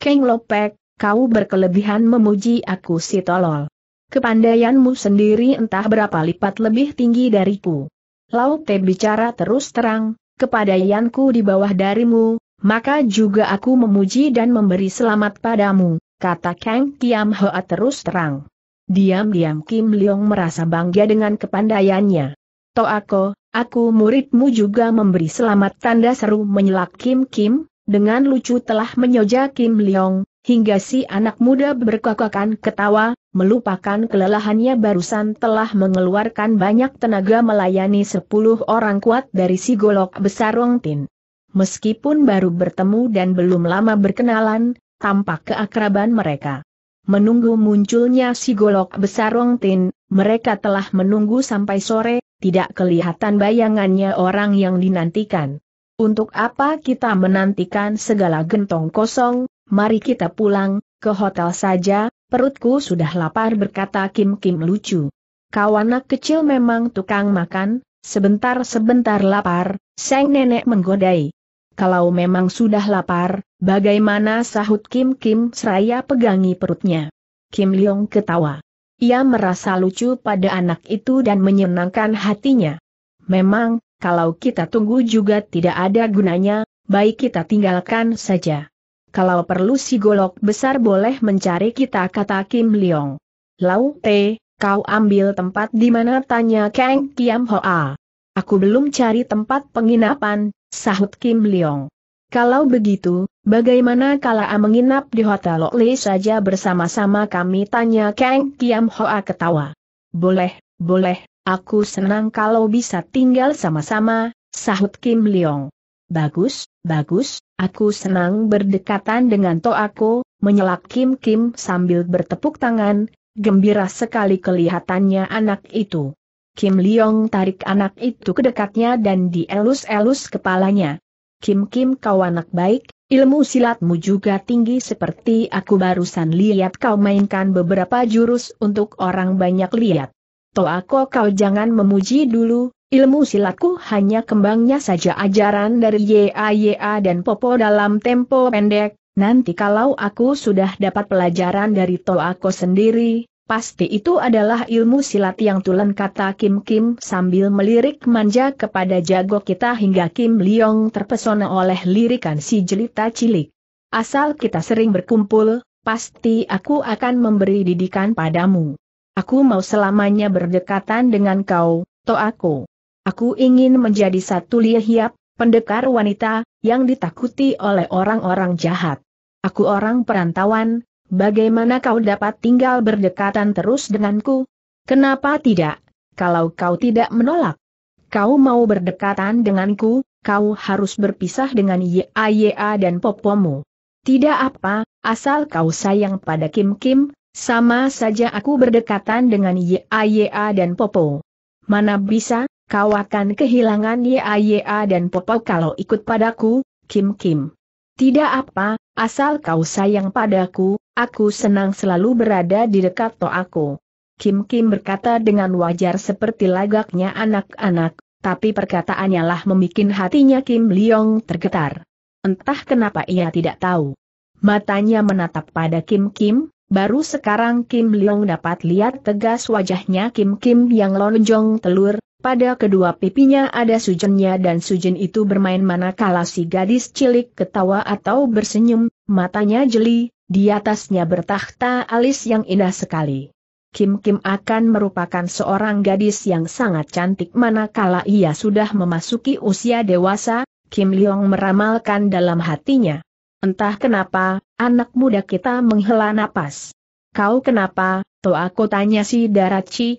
Kang Lopek, kau berkelebihan memuji aku si tolol. Kepandaianmu sendiri entah berapa lipat lebih tinggi dariku. Lau Te bicara terus terang, kepandaianku di bawah darimu. Maka juga aku memuji dan memberi selamat padamu, kata Kang Kiam Hoa terus terang. Diam-diam Kim Liong merasa bangga dengan kepandaiannya. Toako, aku muridmu juga memberi selamat, tanda seru menyelak Kim Kim, dengan lucu telah menyoja Kim Liong, hingga si anak muda berkakakan ketawa, melupakan kelelahannya barusan telah mengeluarkan banyak tenaga melayani 10 orang kuat dari si golok besar Ong Tin. Meskipun baru bertemu dan belum lama berkenalan, tampak keakraban mereka. Menunggu munculnya si golok besar Ong Tin, mereka telah menunggu sampai sore, tidak kelihatan bayangannya orang yang dinantikan. Untuk apa kita menantikan segala gentong kosong, mari kita pulang, ke hotel saja, perutku sudah lapar, berkata Kim Kim lucu. Kau anak kecil memang tukang makan, sebentar-sebentar lapar, sang nenek menggodai. Kalau memang sudah lapar, bagaimana sahut Kim Kim seraya pegangi perutnya. Kim Liong ketawa. Ia merasa lucu pada anak itu dan menyenangkan hatinya. Memang, kalau kita tunggu juga tidak ada gunanya, baik kita tinggalkan saja. Kalau perlu si golok besar boleh mencari kita, kata Kim Liong. Lau Te, kau ambil tempat di mana, tanya Kang Kiam Hoa. Aku belum cari tempat penginapan, sahut Kim Liong. Kalau begitu, bagaimana kalau menginap di Hotel Lok Lai saja bersama-sama kami, tanya Kang Kiam Hoa ketawa. Boleh, boleh, aku senang kalau bisa tinggal sama-sama, sahut Kim Liong. Bagus, bagus, aku senang berdekatan dengan Toako, menyelak Kim Kim sambil bertepuk tangan, gembira sekali kelihatannya anak itu. Kim Liong tarik anak itu ke dekatnya dan dielus-elus kepalanya. Kim Kim, kau anak baik, ilmu silatmu juga tinggi, seperti aku barusan lihat kau mainkan beberapa jurus untuk orang banyak lihat. Toako, kau jangan memuji dulu. Ilmu silatku hanya kembangnya saja, ajaran dari Yaya dan Popo dalam tempo pendek, nanti kalau aku sudah dapat pelajaran dari Toako sendiri, pasti itu adalah ilmu silat yang tulen, kata Kim Kim sambil melirik manja kepada jago kita hingga Kim Liong terpesona oleh lirikan si jelita cilik. Asal kita sering berkumpul, pasti aku akan memberi didikan padamu. Aku mau selamanya berdekatan dengan kau, Toako. Aku ingin menjadi satu lihiap, pendekar wanita, yang ditakuti oleh orang-orang jahat. Aku orang perantauan, bagaimana kau dapat tinggal berdekatan terus denganku? Kenapa tidak, kalau kau tidak menolak? Kau mau berdekatan denganku, kau harus berpisah dengan Yaya dan Popomu. Tidak apa, asal kau sayang pada Kim Kim, sama saja aku berdekatan dengan Yaya dan Popo. Mana bisa? Kau akan kehilangan Yaya dan Popo kalau ikut padaku, Kim Kim. Tidak apa, asal kau sayang padaku, aku senang selalu berada di dekat Toako. Kim Kim berkata dengan wajar seperti lagaknya anak-anak, tapi perkataannya lah membuat hatinya Kim Liong tergetar. Entah kenapa ia tidak tahu. Matanya menatap pada Kim Kim, baru sekarang Kim Liong dapat lihat tegas wajahnya Kim Kim yang lonjong telur. Pada kedua pipinya ada sujennya dan sujen itu bermain manakala si gadis cilik ketawa atau bersenyum, matanya jeli, di atasnya bertahta alis yang indah sekali. Kim Kim akan merupakan seorang gadis yang sangat cantik manakala ia sudah memasuki usia dewasa, Kim Liong meramalkan dalam hatinya. Entah kenapa, anak muda kita menghela napas. Kau kenapa, Toako, tanya si Darachi,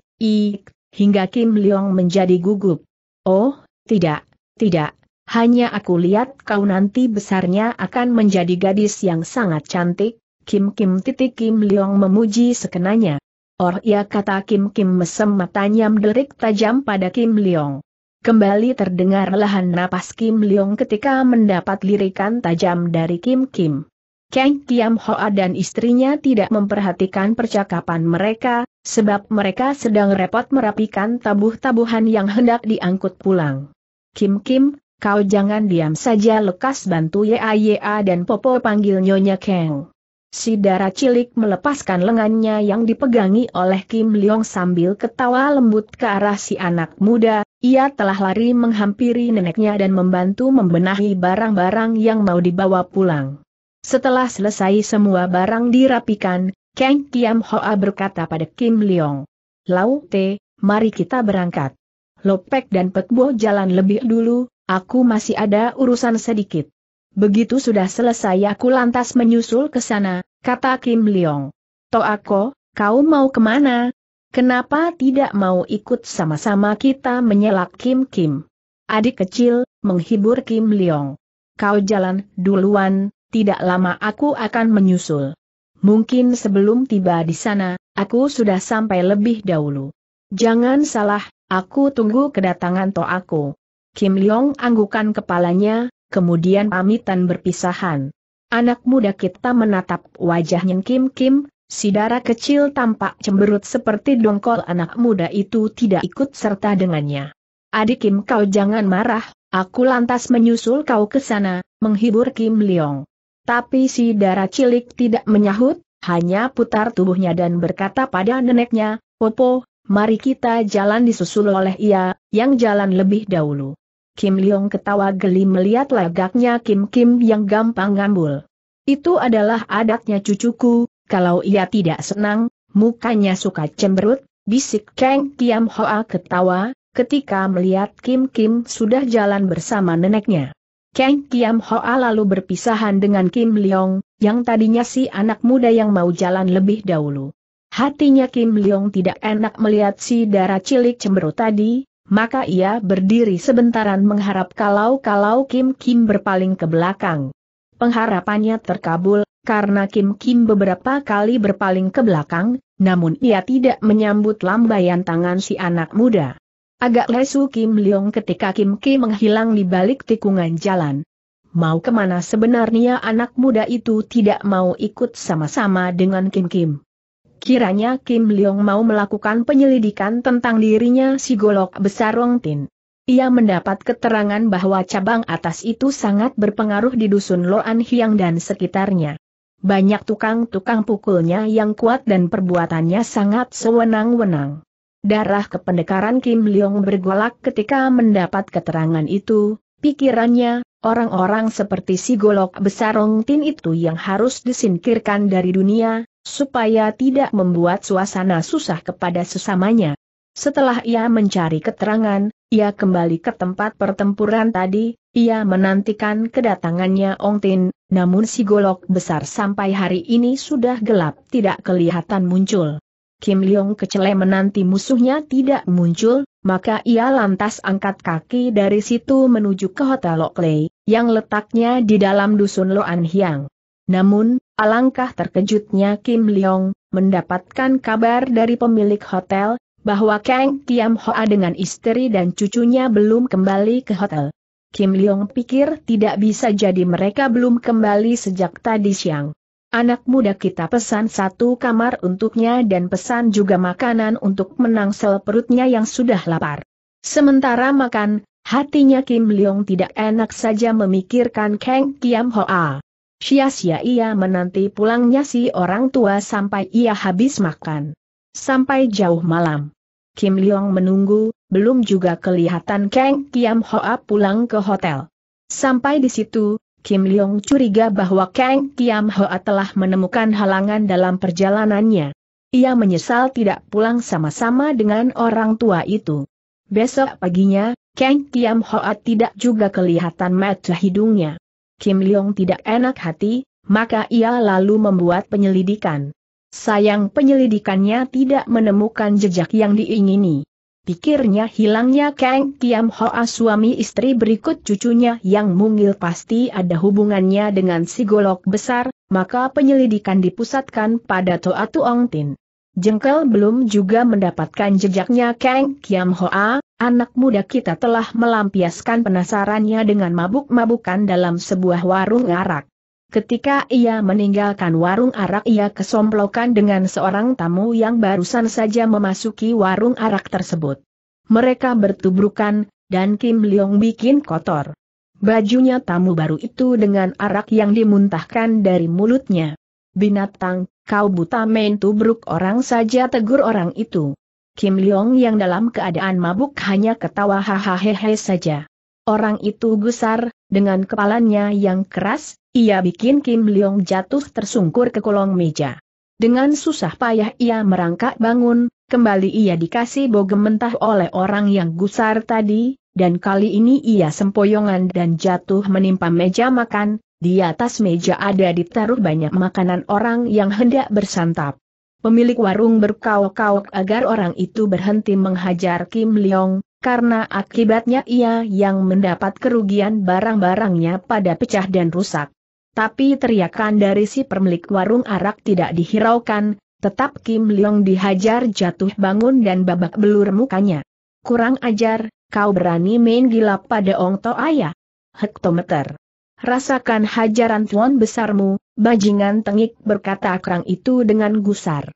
hingga Kim Liong menjadi gugup. Oh, tidak, tidak, hanya aku lihat kau nanti besarnya akan menjadi gadis yang sangat cantik, Kim Kim. Kim Liong memuji sekenanya. Oh iya, kata Kim Kim mesem, matanya mendelik tajam pada Kim Liong. Kembali terdengar lahan napas Kim Liong ketika mendapat lirikan tajam dari Kim Kim. Kang Kiam Hoa dan istrinya tidak memperhatikan percakapan mereka, sebab mereka sedang repot merapikan tabuh-tabuhan yang hendak diangkut pulang. Kim Kim, kau jangan diam saja, lekas bantu Yaya dan Popo, panggil Nyonya Kang. Si Dara cilik melepaskan lengannya yang dipegangi oleh Kim Liong sambil ketawa lembut ke arah si anak muda. Ia telah lari menghampiri neneknya dan membantu membenahi barang-barang yang mau dibawa pulang. Setelah selesai semua barang dirapikan, Kang Kiam Hoa berkata pada Kim Liong, Lau Te, mari kita berangkat. Lopek dan Pekbo jalan lebih dulu, aku masih ada urusan sedikit. Begitu sudah selesai aku lantas menyusul ke sana, kata Kim Liong. Toako, kau mau kemana? Kenapa tidak mau ikut sama-sama kita menyelak Kim-Kim? Adik kecil, menghibur Kim Liong. Kau jalan duluan, tidak lama aku akan menyusul. Mungkin sebelum tiba di sana, aku sudah sampai lebih dahulu. Jangan salah, aku tunggu kedatangan Toako. Kim Liong anggukan kepalanya, kemudian pamitan berpisahan. Anak muda kita menatap wajahnya Kim-Kim, si dara kecil tampak cemberut seperti dongkol. Anak muda itu tidak ikut serta dengannya. Adik Kim, kau jangan marah, aku lantas menyusul kau ke sana, menghibur Kim Liong. Tapi si dara cilik tidak menyahut, hanya putar tubuhnya dan berkata pada neneknya, Popo, mari kita jalan, disusul oleh ia, yang jalan lebih dahulu. Kim Liong ketawa geli melihat lagaknya Kim-Kim yang gampang ngambul. Itu adalah adatnya cucuku, kalau ia tidak senang, mukanya suka cemberut, bisik Kang Kiam Hoa ketawa, ketika melihat Kim-Kim sudah jalan bersama neneknya. Kang Kiam Hoa lalu berpisahan dengan Kim Liong, yang tadinya si anak muda yang mau jalan lebih dahulu. Hatinya Kim Liong tidak enak melihat si dara cilik cemberut tadi, maka ia berdiri sebentaran mengharap kalau Kim-Kim berpaling ke belakang. Pengharapannya terkabul, karena Kim-Kim beberapa kali berpaling ke belakang, namun ia tidak menyambut lambaian tangan si anak muda. Agak lesu Kim Liong ketika Kim-Kim menghilang di balik tikungan jalan. Mau kemana sebenarnya anak muda itu? Tidak mau ikut sama-sama dengan Kim-Kim. Kiranya Kim Liong mau melakukan penyelidikan tentang dirinya si golok besar Ong Tin. Ia mendapat keterangan bahwa cabang atas itu sangat berpengaruh di Dusun Loan Hyang dan sekitarnya. Banyak tukang-tukang pukulnya yang kuat dan perbuatannya sangat sewenang-wenang. Darah kependekaran Kim Liong bergolak ketika mendapat keterangan itu. Pikirannya, orang-orang seperti si golok besar Ong Tin itu yang harus disingkirkan dari dunia, supaya tidak membuat suasana susah kepada sesamanya. Setelah ia mencari keterangan, ia kembali ke tempat pertempuran tadi. Ia menantikan kedatangannya Ong Tin, namun si golok besar sampai hari ini sudah gelap tidak kelihatan muncul. Kim Liong kecele menanti musuhnya tidak muncul, maka ia lantas angkat kaki dari situ menuju ke Hotel Lok Lai, yang letaknya di dalam Dusun Loan Hyang. Namun, alangkah terkejutnya Kim Liong, mendapatkan kabar dari pemilik hotel, bahwa Kang Kiam Hoa dengan istri dan cucunya belum kembali ke hotel. Kim Liong pikir tidak bisa jadi mereka belum kembali sejak tadi siang. Anak muda kita pesan satu kamar untuknya dan pesan juga makanan untuk menangsel perutnya yang sudah lapar. Sementara makan, hatinya Kim Liong tidak enak saja memikirkan Kang Kiam Hoa. Sia-sia ia menanti pulangnya si orang tua sampai ia habis makan. Sampai jauh malam, Kim Liong menunggu, belum juga kelihatan Kang Kiam Hoa pulang ke hotel. Sampai di situ, Kim Liong curiga bahwa Kang Kiam Hoa telah menemukan halangan dalam perjalanannya. Ia menyesal tidak pulang sama-sama dengan orang tua itu. Besok paginya, Kang Kiam Hoa tidak juga kelihatan mata hidungnya. Kim Liong tidak enak hati, maka ia lalu membuat penyelidikan. Sayang penyelidikannya tidak menemukan jejak yang diingini. Pikirnya hilangnya Kang Kiam Hoa suami istri berikut cucunya yang mungil pasti ada hubungannya dengan si golok besar, maka penyelidikan dipusatkan pada Toa Toa Ong Tin. Jengkel belum juga mendapatkan jejaknya Kang Kiam Hoa, anak muda kita telah melampiaskan penasarannya dengan mabuk-mabukan dalam sebuah warung arak. Ketika ia meninggalkan warung arak, ia kesomplokan dengan seorang tamu yang barusan saja memasuki warung arak tersebut. Mereka bertubrukan, dan Kim Liong bikin kotor bajunya tamu baru itu dengan arak yang dimuntahkan dari mulutnya. Binatang, kau buta main tubruk orang saja, tegur orang itu. Kim Liong yang dalam keadaan mabuk hanya ketawa hahaha saja. Orang itu gusar, dengan kepalanya yang keras, ia bikin Kim Liong jatuh tersungkur ke kolong meja. Dengan susah payah ia merangkak bangun, kembali ia dikasih bogem mentah oleh orang yang gusar tadi, dan kali ini ia sempoyongan dan jatuh menimpa meja makan, Di atas meja ada ditaruh banyak makanan orang yang hendak bersantap. Pemilik warung berkauk-kauk agar orang itu berhenti menghajar Kim Liong, karena akibatnya ia yang mendapat kerugian, barang-barangnya pada pecah dan rusak. Tapi teriakan dari si pemilik warung arak tidak dihiraukan, tetap Kim Liong dihajar jatuh bangun dan babak belur mukanya. Kurang ajar, kau berani main gila pada Ong Toaya. Hektometer. Rasakan hajaran tuan besarmu, bajingan tengik, berkata kerang itu dengan gusar.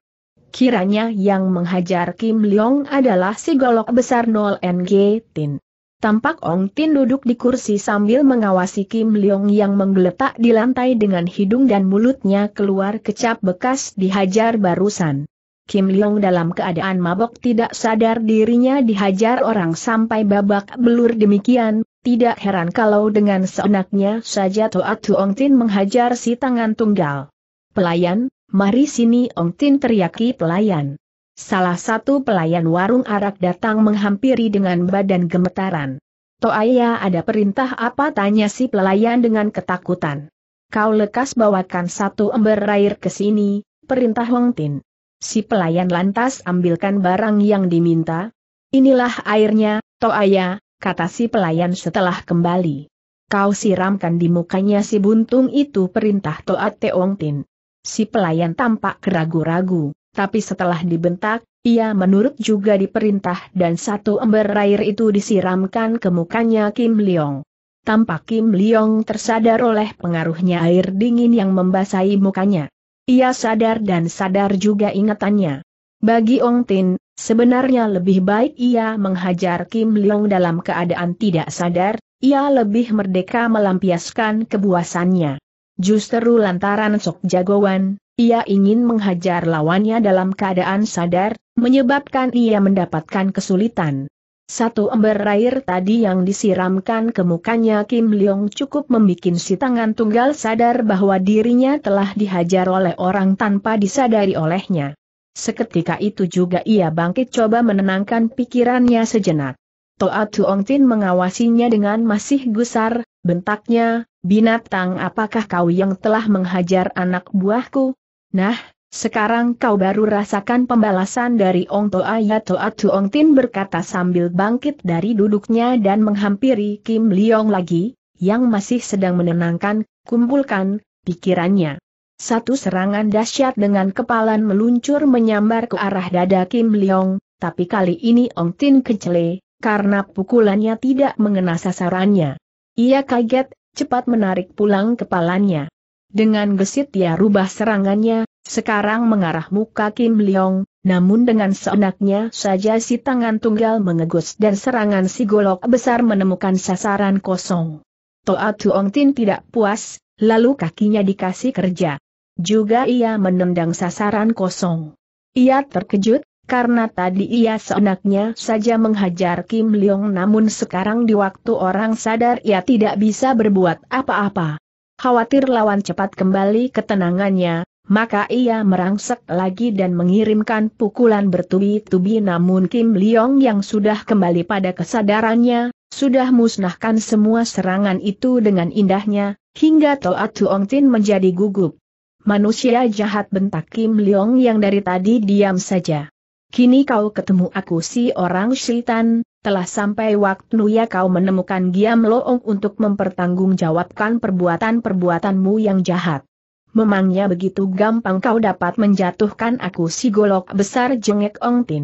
Kiranya yang menghajar Kim Liong adalah si golok besar Nol Ng Tin. Tampak Ong Tin duduk di kursi sambil mengawasi Kim Liong yang menggeletak di lantai dengan hidung dan mulutnya keluar kecap bekas dihajar barusan. Kim Liong dalam keadaan mabok tidak sadar dirinya dihajar orang sampai babak belur demikian. Tidak heran kalau dengan seenaknya saja Toa Toa Ong Tin menghajar si tangan tunggal. Pelayan, mari sini, Ong Tin teriaki pelayan. Salah satu pelayan warung arak datang menghampiri dengan badan gemetaran. Toaya, ada perintah apa, tanya si pelayan dengan ketakutan. Kau lekas bawakan satu ember air ke sini, perintah Ong Tin. Si pelayan lantas ambilkan barang yang diminta. Inilah airnya, Toaya, kata si pelayan setelah kembali. Kau siramkan di mukanya si buntung itu, perintah Toa Toa Ong Tin. Si pelayan tampak ragu-ragu, tapi setelah dibentak, ia menurut juga diperintah dan satu ember air itu disiramkan ke mukanya Kim Liong. Tampak Kim Liong tersadar oleh pengaruhnya air dingin yang membasahi mukanya. Ia sadar dan sadar juga ingatannya. Bagi Ong Tin, sebenarnya lebih baik ia menghajar Kim Liong dalam keadaan tidak sadar, ia lebih merdeka melampiaskan kebuasannya. Justru lantaran sok jagoan, ia ingin menghajar lawannya dalam keadaan sadar, menyebabkan ia mendapatkan kesulitan. Satu ember air tadi yang disiramkan ke mukanya Kim Liong cukup membuat si tangan tunggal sadar bahwa dirinya telah dihajar oleh orang tanpa disadari olehnya. Seketika itu juga ia bangkit coba menenangkan pikirannya sejenak. Toa Toa Ong Tin mengawasinya dengan masih gusar, bentaknya, binatang apakah kau yang telah menghajar anak buahku? Nah, sekarang kau baru rasakan pembalasan dari Ong Toaya, Toa Toa Ong Tin berkata sambil bangkit dari duduknya dan menghampiri Kim Liong lagi, yang masih sedang menenangkan, kumpulkan pikirannya. Satu serangan dahsyat dengan kepalan meluncur menyambar ke arah dada Kim Liong, tapi kali ini Ong Tin kecele, karena pukulannya tidak mengena sasarannya. Ia kaget, cepat menarik pulang kepalanya. Dengan gesit ia rubah serangannya, sekarang mengarah muka Kim Liong, namun dengan seenaknya saja si tangan tunggal mengegus dan serangan si golok besar menemukan sasaran kosong. Toa Toa Ong Tin tidak puas, lalu kakinya dikasih kerja. Juga ia menendang sasaran kosong. Ia terkejut, karena tadi ia seenaknya saja menghajar Kim Liong, namun sekarang di waktu orang sadar ia tidak bisa berbuat apa-apa. Khawatir lawan cepat kembali ketenangannya, maka ia merangsek lagi dan mengirimkan pukulan bertubi-tubi, namun Kim Liong yang sudah kembali pada kesadarannya, sudah musnahkan semua serangan itu dengan indahnya, hingga Toa Toa Ong Tin menjadi gugup. Manusia jahat, bentak Kim Liong yang dari tadi diam saja. Kini kau ketemu aku, si orang syaitan, telah sampai waktunya kau menemukan Kiam Liong untuk mempertanggungjawabkan perbuatan-perbuatanmu yang jahat. Memangnya begitu gampang kau dapat menjatuhkan aku, si golok besar, jengek Ong Tin.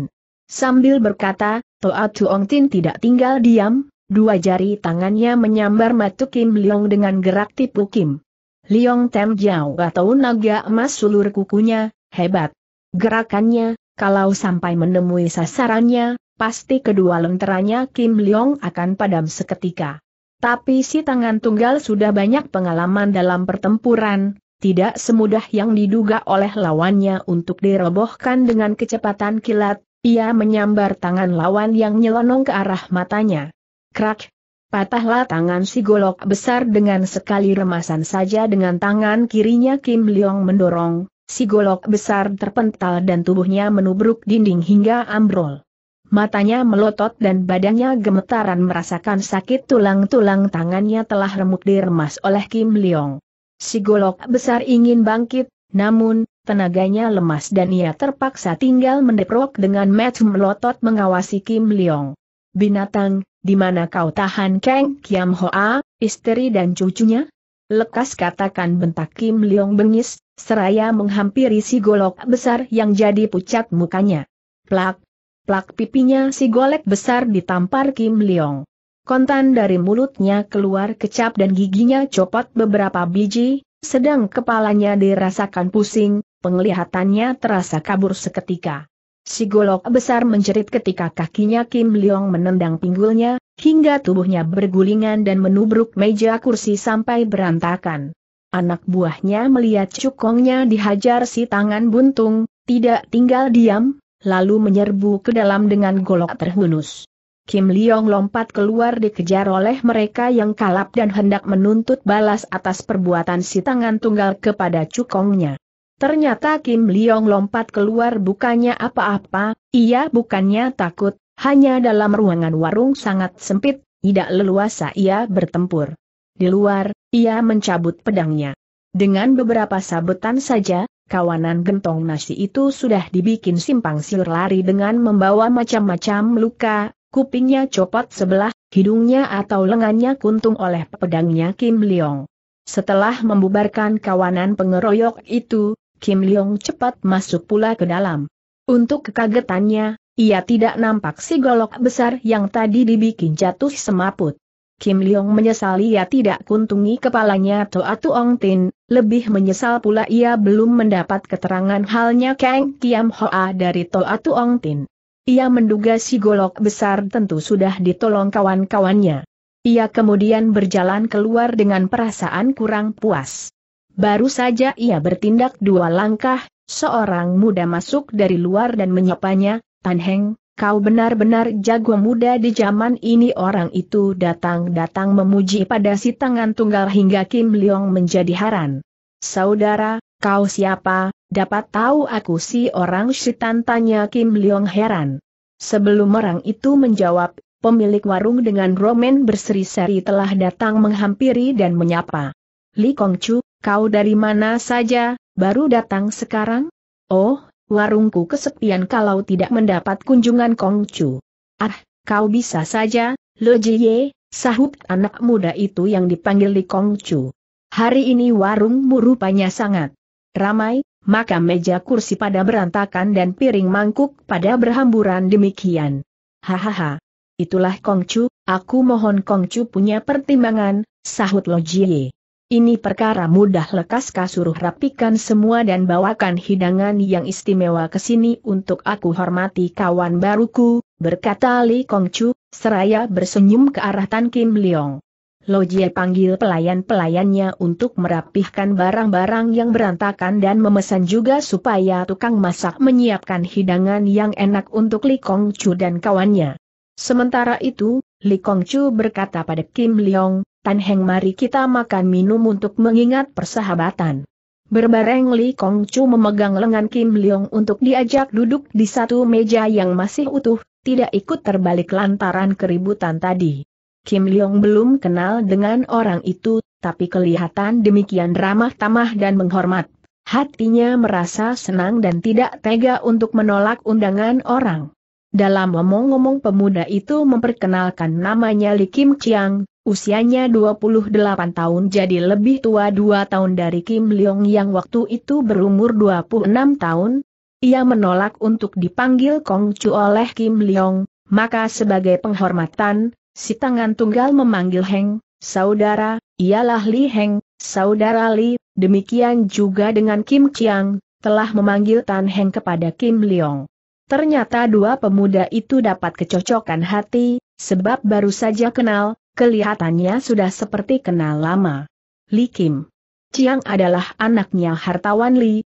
Sambil berkata, Toa Toa Ong Tin tidak tinggal diam, dua jari tangannya menyambar matu Kim Liong dengan gerak tipu Kim Liong Tem Jiao atau naga emas sulur kukunya, hebat gerakannya, kalau sampai menemui sasarannya, pasti kedua lenteranya Kim Liong akan padam seketika. Tapi si tangan tunggal sudah banyak pengalaman dalam pertempuran, tidak semudah yang diduga oleh lawannya untuk dirobohkan dengan kecepatan kilat, ia menyambar tangan lawan yang nyelonong ke arah matanya. Krak! Patahlah tangan si golok besar dengan sekali remasan saja dengan tangan kirinya. Kim Liong mendorong, si golok besar terpental dan tubuhnya menubruk dinding hingga ambrol. Matanya melotot dan badannya gemetaran merasakan sakit, tulang-tulang tangannya telah remuk diremas oleh Kim Liong. Si golok besar ingin bangkit, namun tenaganya lemas dan ia terpaksa tinggal mendeprok dengan mata melotot mengawasi Kim Liong. "Binatang, di mana kau tahan Kang Kiam Hoa, istri dan cucunya? Lekas katakan," bentak Kim Liong bengis, seraya menghampiri si golok besar yang jadi pucat mukanya. Plak, plak, pipinya si golek besar ditampar Kim Liong. Kontan dari mulutnya keluar kecap dan giginya copot beberapa biji, sedang kepalanya dirasakan pusing, penglihatannya terasa kabur seketika. Si golok besar menjerit ketika kakinya Kim Liong menendang pinggulnya, hingga tubuhnya bergulingan dan menubruk meja kursi sampai berantakan. Anak buahnya melihat cukongnya dihajar si tangan buntung, tidak tinggal diam, lalu menyerbu ke dalam dengan golok terhunus. Kim Liong lompat keluar dikejar oleh mereka yang kalap dan hendak menuntut balas atas perbuatan si tangan tunggal kepada cukongnya. Ternyata Kim Liong lompat keluar bukannya apa-apa, ia bukannya takut, hanya dalam ruangan warung sangat sempit, tidak leluasa ia bertempur. Di luar, ia mencabut pedangnya. Dengan beberapa sabetan saja, kawanan gentong nasi itu sudah dibikin simpang siur lari dengan membawa macam-macam luka, kupingnya copot sebelah, hidungnya atau lengannya kuntung oleh pedangnya Kim Liong. Setelah membubarkan kawanan pengeroyok itu, Kim Liong cepat masuk pula ke dalam. Untuk kekagetannya, ia tidak nampak si golok besar yang tadi dibikin jatuh semaput. Kim Liong menyesali ia tidak kuntungi kepalanya Toa Toa Ong Tin, lebih menyesal pula ia belum mendapat keterangan halnya Kang Kiam Hoa dari Toa Toa Ong Tin. Ia menduga si golok besar tentu sudah ditolong kawan-kawannya. Ia kemudian berjalan keluar dengan perasaan kurang puas. Baru saja ia bertindak dua langkah, seorang muda masuk dari luar dan menyapanya, "Tan Heng, kau benar-benar jago muda di zaman ini." Orang itu datang-datang memuji pada si tangan tunggal hingga Kim Liong menjadi heran. "Saudara, kau siapa, dapat tahu aku si orang setan?" tanya Kim Liong heran. Sebelum orang itu menjawab, pemilik warung dengan romen berseri-seri telah datang menghampiri dan menyapa. "Li Kongcu, kau dari mana saja, baru datang sekarang?" "Oh, warungku kesepian kalau tidak mendapat kunjungan Kongcu." "Ah, kau bisa saja, Lo Jiye," sahut anak muda itu yang dipanggil Li Kongcu. "Hari ini warungmu rupanya sangat ramai, maka meja kursi pada berantakan dan piring mangkuk pada berhamburan demikian." "Hahaha, itulah Kongcu, aku mohon Kongcu punya pertimbangan," sahut Lo Jiye. "Ini perkara mudah, lekas kasuruh rapikan semua dan bawakan hidangan yang istimewa ke sini untuk aku hormati kawan baruku," berkata Li Kongcu, seraya bersenyum ke arah Tan Kim Liong. Lo Jie panggil pelayan-pelayannya untuk merapihkan barang-barang yang berantakan dan memesan juga supaya tukang masak menyiapkan hidangan yang enak untuk Li Kongcu dan kawannya. Sementara itu, Li Kongcu berkata pada Kim Liong, "Tan Heng, mari kita makan minum untuk mengingat persahabatan." Berbareng Li Kongcu memegang lengan Kim Liong untuk diajak duduk di satu meja yang masih utuh, tidak ikut terbalik lantaran keributan tadi. Kim Liong belum kenal dengan orang itu, tapi kelihatan demikian ramah tamah dan menghormat. Hatinya merasa senang dan tidak tega untuk menolak undangan orang. Dalam omong-omong, pemuda itu memperkenalkan namanya Li Kim Chiang. Usianya 28 tahun jadi lebih tua 2 tahun dari Kim Liong yang waktu itu berumur 26 tahun. Ia menolak untuk dipanggil Kongcu oleh Kim Liong, maka sebagai penghormatan, si tangan tunggal memanggil Heng, "Saudara." "Ialah Li Heng, saudara Li." Demikian juga dengan Kim Chiang, telah memanggil Tan Heng kepada Kim Liong. Ternyata dua pemuda itu dapat kecocokan hati, sebab baru saja kenal. Kelihatannya sudah seperti kenal lama. Li Kim Chiang adalah anaknya hartawan Liu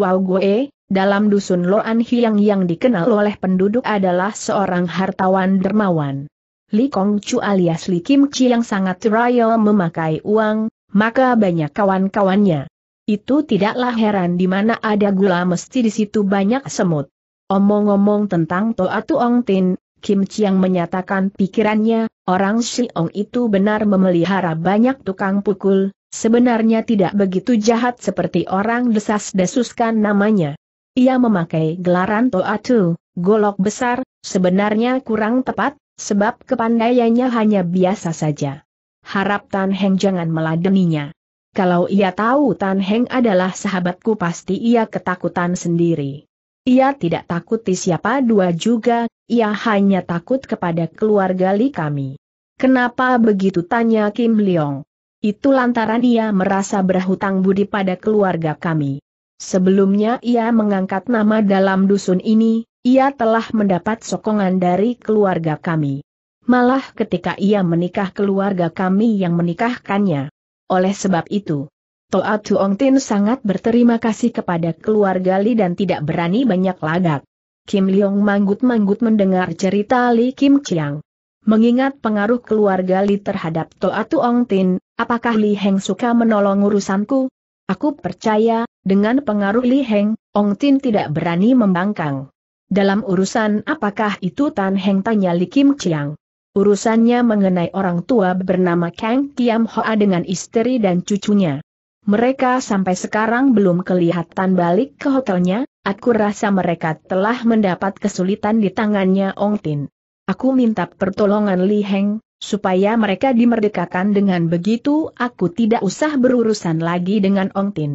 Wau wow Goe, dalam Dusun Loan Hyang yang dikenal oleh penduduk adalah seorang hartawan dermawan. Li Kongcu alias Li Kim Chiang sangat royal memakai uang, maka banyak kawan-kawannya. Itu tidaklah heran di mana ada gula mesti di situ banyak semut. Omong-omong tentang Toa Toa Ong Tin, Kim Chiang menyatakan pikirannya, orang Siong itu benar memelihara banyak tukang pukul, Sebenarnya tidak begitu jahat seperti orang desas-desuskan namanya. Ia memakai gelaran Toatu, golok besar, sebenarnya kurang tepat, sebab kepandaiannya hanya biasa saja. Harap Tan Heng jangan meladeninya. Kalau ia tahu Tan Heng adalah sahabatku pasti ia ketakutan sendiri. Ia tidak takuti siapa dua juga, ia hanya takut kepada keluarga Li kami. Kenapa begitu, tanya Kim Liong? Itu lantaran ia merasa berhutang budi pada keluarga kami. Sebelumnya ia mengangkat nama dalam dusun ini, ia telah mendapat sokongan dari keluarga kami. Malah ketika ia menikah keluarga kami yang menikahkannya. Oleh sebab itu, Toa Toa Ong Tin sangat berterima kasih kepada keluarga Li dan tidak berani banyak ladak. Kim Liong manggut-manggut mendengar cerita Li Kim Chiang. Mengingat pengaruh keluarga Li terhadap Toa Toa Ong Tin, apakah Li Heng suka menolong urusanku? Aku percaya, dengan pengaruh Li Heng, Ong Tin tidak berani membangkang. Dalam urusan apakah itu, Tan Heng tanya Li Kim Chiang? Urusannya mengenai orang tua bernama Kang Kiam Hoa dengan istri dan cucunya. Mereka sampai sekarang belum kelihatan balik ke hotelnya, aku rasa mereka telah mendapat kesulitan di tangannya Ong Tin. Aku minta pertolongan Li Heng, supaya mereka dimerdekakan, dengan begitu aku tidak usah berurusan lagi dengan Ong Tin.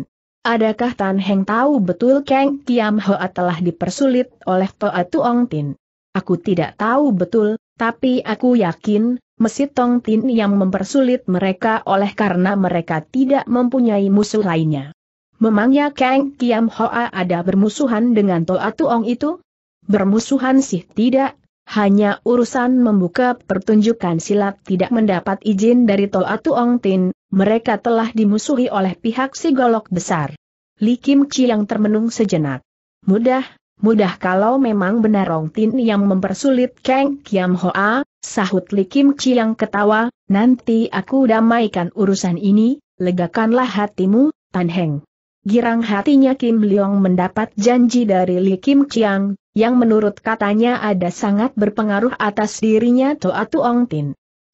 Adakah Tan Heng tahu betul Kang Kiam Hoa telah dipersulit oleh Toa Toa Ong Tin? Aku tidak tahu betul, tapi aku yakin, mesti Ong Tin yang mempersulit mereka oleh karena mereka tidak mempunyai musuh lainnya. Memangnya Kang Kiam Hoa ada bermusuhan dengan Toa Toa Ong itu? Bermusuhan sih tidak. Hanya urusan membuka pertunjukan silat tidak mendapat izin dari Toa Toa Ong Tin, mereka telah dimusuhi oleh pihak si golok besar. Li Kim Chiang termenung sejenak. Mudah kalau memang benar Ong Tin yang mempersulit Kang Kiam Hoa, sahut Li Kim Chiang ketawa, nanti aku damaikan urusan ini, legakanlah hatimu, Tan Heng. Girang hatinya Kim Liong mendapat janji dari Li Kim Chiang, yang menurut katanya ada sangat berpengaruh atas dirinya Toa Toa Ong Tin.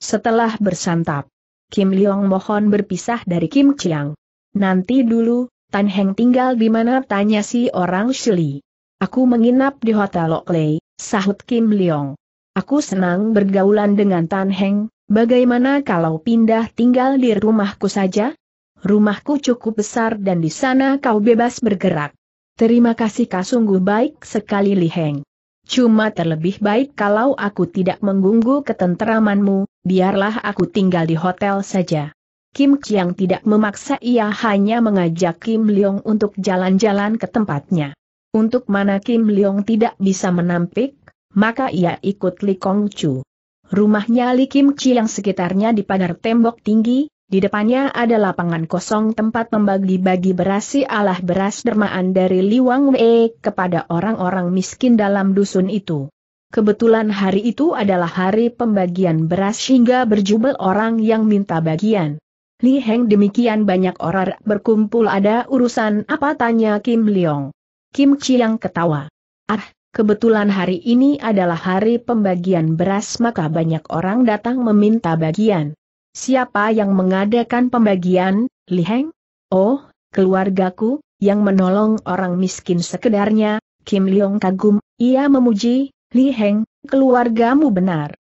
Setelah bersantap, Kim Liong mohon berpisah dari Kim Chiang. Nanti dulu, Tan Heng tinggal di mana, tanya si orang Shili. Aku menginap di Hotel Lok Lai, sahut Kim Liong. Aku senang bergaulan dengan Tan Heng, bagaimana kalau pindah tinggal di rumahku saja? Rumahku cukup besar dan di sana kau bebas bergerak. Terima kasih, Kak, sungguh baik sekali Li Heng. Cuma terlebih baik kalau aku tidak mengganggu ketenteramanmu, biarlah aku tinggal di hotel saja. Kim Chiang tidak memaksa, ia hanya mengajak Kim Liong untuk jalan-jalan ke tempatnya. Untuk mana Kim Liong tidak bisa menampik, maka ia ikut Li Kong Chu. Rumahnya Li Kim Chiang sekitarnya dipagar tembok tinggi. Di depannya ada lapangan kosong tempat membagi-bagi berasi alah beras dermaan dari Li Wang Wei kepada orang-orang miskin dalam dusun itu. Kebetulan hari itu adalah hari pembagian beras hingga berjubel orang yang minta bagian. Li Heng, demikian banyak orang berkumpul, ada urusan apa, tanya Kim Liong. Kim Chiang ketawa. Ah, kebetulan hari ini adalah hari pembagian beras maka banyak orang datang meminta bagian. Siapa yang mengadakan pembagian, Li Heng? Oh, keluargaku, yang menolong orang miskin sekedarnya. Kim Liong kagum, ia memuji, Li Heng, keluargamu benar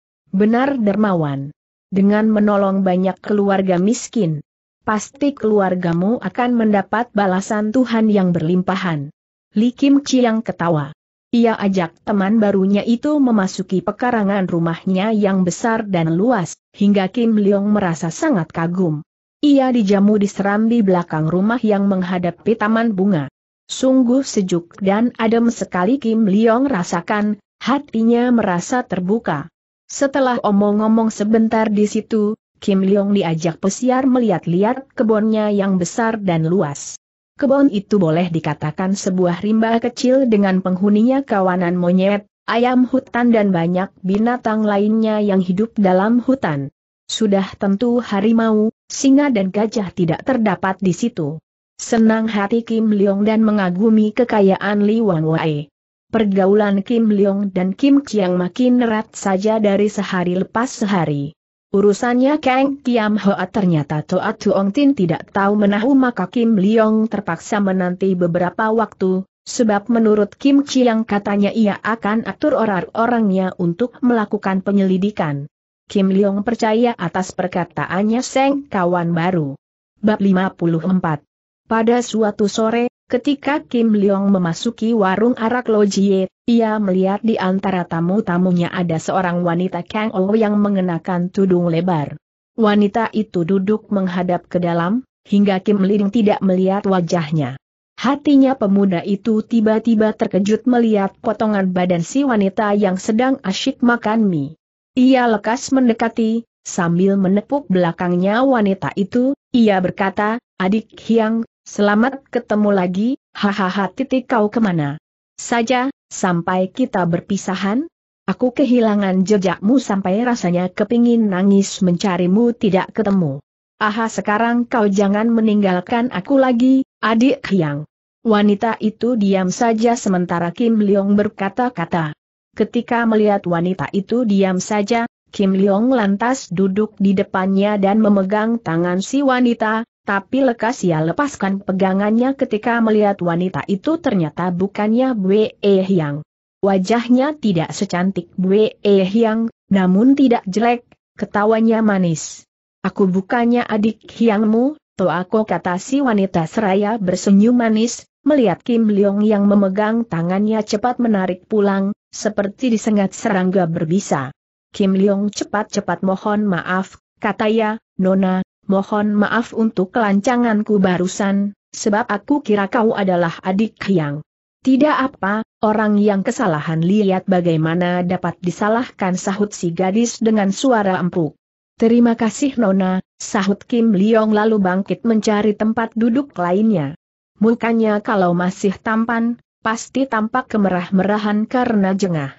dermawan. Dengan menolong banyak keluarga miskin, pasti keluargamu akan mendapat balasan Tuhan yang berlimpahan. Li Kim Chiang ketawa. Ia ajak teman barunya itu memasuki pekarangan rumahnya yang besar dan luas, hingga Kim Liong merasa sangat kagum. Ia dijamu di serambi belakang rumah yang menghadapi taman bunga. Sungguh sejuk dan adem sekali Kim Liong rasakan, hatinya merasa terbuka. Setelah omong-omong sebentar di situ, Kim Liong diajak pesiar melihat-lihat kebunnya yang besar dan luas. Kebun itu boleh dikatakan sebuah rimba kecil dengan penghuninya kawanan monyet, ayam hutan dan banyak binatang lainnya yang hidup dalam hutan. Sudah tentu harimau, singa dan gajah tidak terdapat di situ. Senang hati Kim Liong dan mengagumi kekayaan Li Wang Wei. Pergaulan Kim Liong dan Kim Chiang makin erat saja dari sehari lepas sehari. Urusannya Kang Kiam Hoa ternyata Toa Toa Ong Tin tidak tahu menahu, maka Kim Liong terpaksa menanti beberapa waktu, sebab menurut Kim Chiang katanya ia akan atur orang-orangnya untuk melakukan penyelidikan. Kim Liong percaya atas perkataannya Seng kawan baru. Bab 54. Pada suatu sore, ketika Kim Liong memasuki warung arak Lojie, ia melihat di antara tamu-tamunya ada seorang wanita Kang O yang mengenakan tudung lebar. Wanita itu duduk menghadap ke dalam, hingga Kim Liong tidak melihat wajahnya. Hatinya pemuda itu tiba-tiba terkejut melihat potongan badan si wanita yang sedang asyik makan mie. Ia lekas mendekati, sambil menepuk belakangnya wanita itu, ia berkata, "Adik Hyang, selamat ketemu lagi, hahaha. Kau kemana saja sampai kita berpisahan? Aku kehilangan jejakmu sampai rasanya kepingin nangis mencarimu tidak ketemu. Aha, sekarang kau jangan meninggalkan aku lagi, adik Hyang." Wanita itu diam saja sementara Kim Liong berkata-kata. Ketika melihat wanita itu diam saja, Kim Liong lantas duduk di depannya dan memegang tangan si wanita. Tapi lekas ia lepaskan pegangannya ketika melihat wanita itu ternyata bukannya Bwee Hyang. Wajahnya tidak secantik Bwee Hyang, namun tidak jelek, ketawanya manis. "Aku bukannya adik Hyangmu, Toako," kata si wanita seraya bersenyum manis, melihat Kim Liong yang memegang tangannya cepat menarik pulang, seperti disengat serangga berbisa. Kim Liong cepat-cepat "Mohon maaf," katanya, "Nona. Mohon maaf untuk kelancanganku barusan, sebab aku kira kau adalah adik Hyang." "Tidak apa, orang yang kesalahan lihat bagaimana dapat disalahkan," sahut si gadis dengan suara empuk. "Terima kasih Nona," sahut Kim Liong lalu bangkit mencari tempat duduk lainnya. Mukanya kalau masih tampan, pasti tampak kemerah-merahan karena jengah.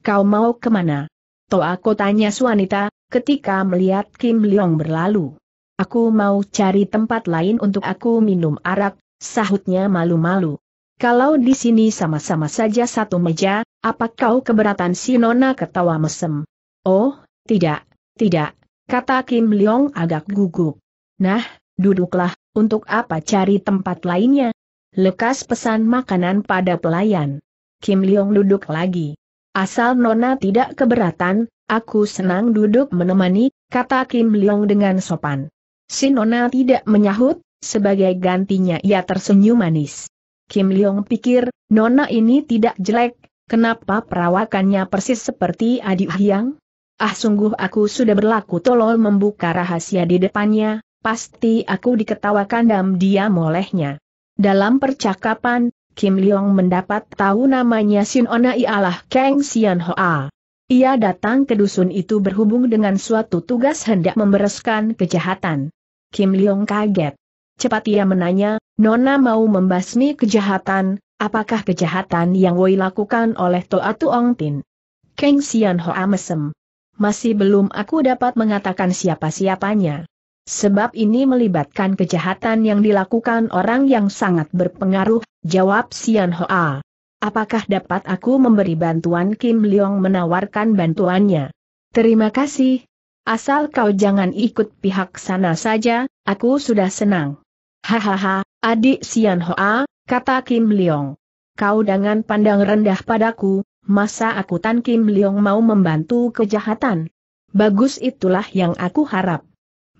"Kau mau kemana?" Toako tanya wanita, ketika melihat Kim Liong berlalu. "Aku mau cari tempat lain untuk aku minum arak," sahutnya malu-malu. "Kalau di sini sama-sama saja satu meja, apa kau keberatan?" si Nona ketawa mesem. "Oh, tidak, kata Kim Liong agak gugup. "Nah, duduklah, untuk apa cari tempat lainnya? Lekas pesan makanan pada pelayan." Kim Liong duduk lagi. "Asal Nona tidak keberatan, aku senang duduk menemani," kata Kim Liong dengan sopan. Si Nona tidak menyahut, sebagai gantinya ia tersenyum manis. Kim Liong pikir, Nona ini tidak jelek, kenapa perawakannya persis seperti adik Hyang? Ah, sungguh aku sudah berlaku tolol membuka rahasia di depannya, pasti aku diketawakan diam-diam olehnya. Dalam percakapan, Kim Liong mendapat tahu namanya si Nona ialah Kang Sian Hoa. Ia datang ke dusun itu berhubung dengan suatu tugas hendak membereskan kejahatan. Kim Liong kaget. Cepat ia menanya, "Nona mau membasmi kejahatan, apakah kejahatan yang Woi lakukan oleh Toa Toa Ong Tin?" Kang Sian Hoa mesem. "Masih belum aku dapat mengatakan siapa-siapanya. Sebab ini melibatkan kejahatan yang dilakukan orang yang sangat berpengaruh," jawab Sian Hoa. "Apakah dapat aku memberi bantuan?" Kim Liong menawarkan bantuannya. "Terima kasih. Asal kau jangan ikut pihak sana saja, aku sudah senang." "Hahaha, adik Sian Hoa," kata Kim Liong. "Kau jangan pandang rendah padaku, masa aku Tan Kim Liong mau membantu kejahatan? Bagus, itulah yang aku harap.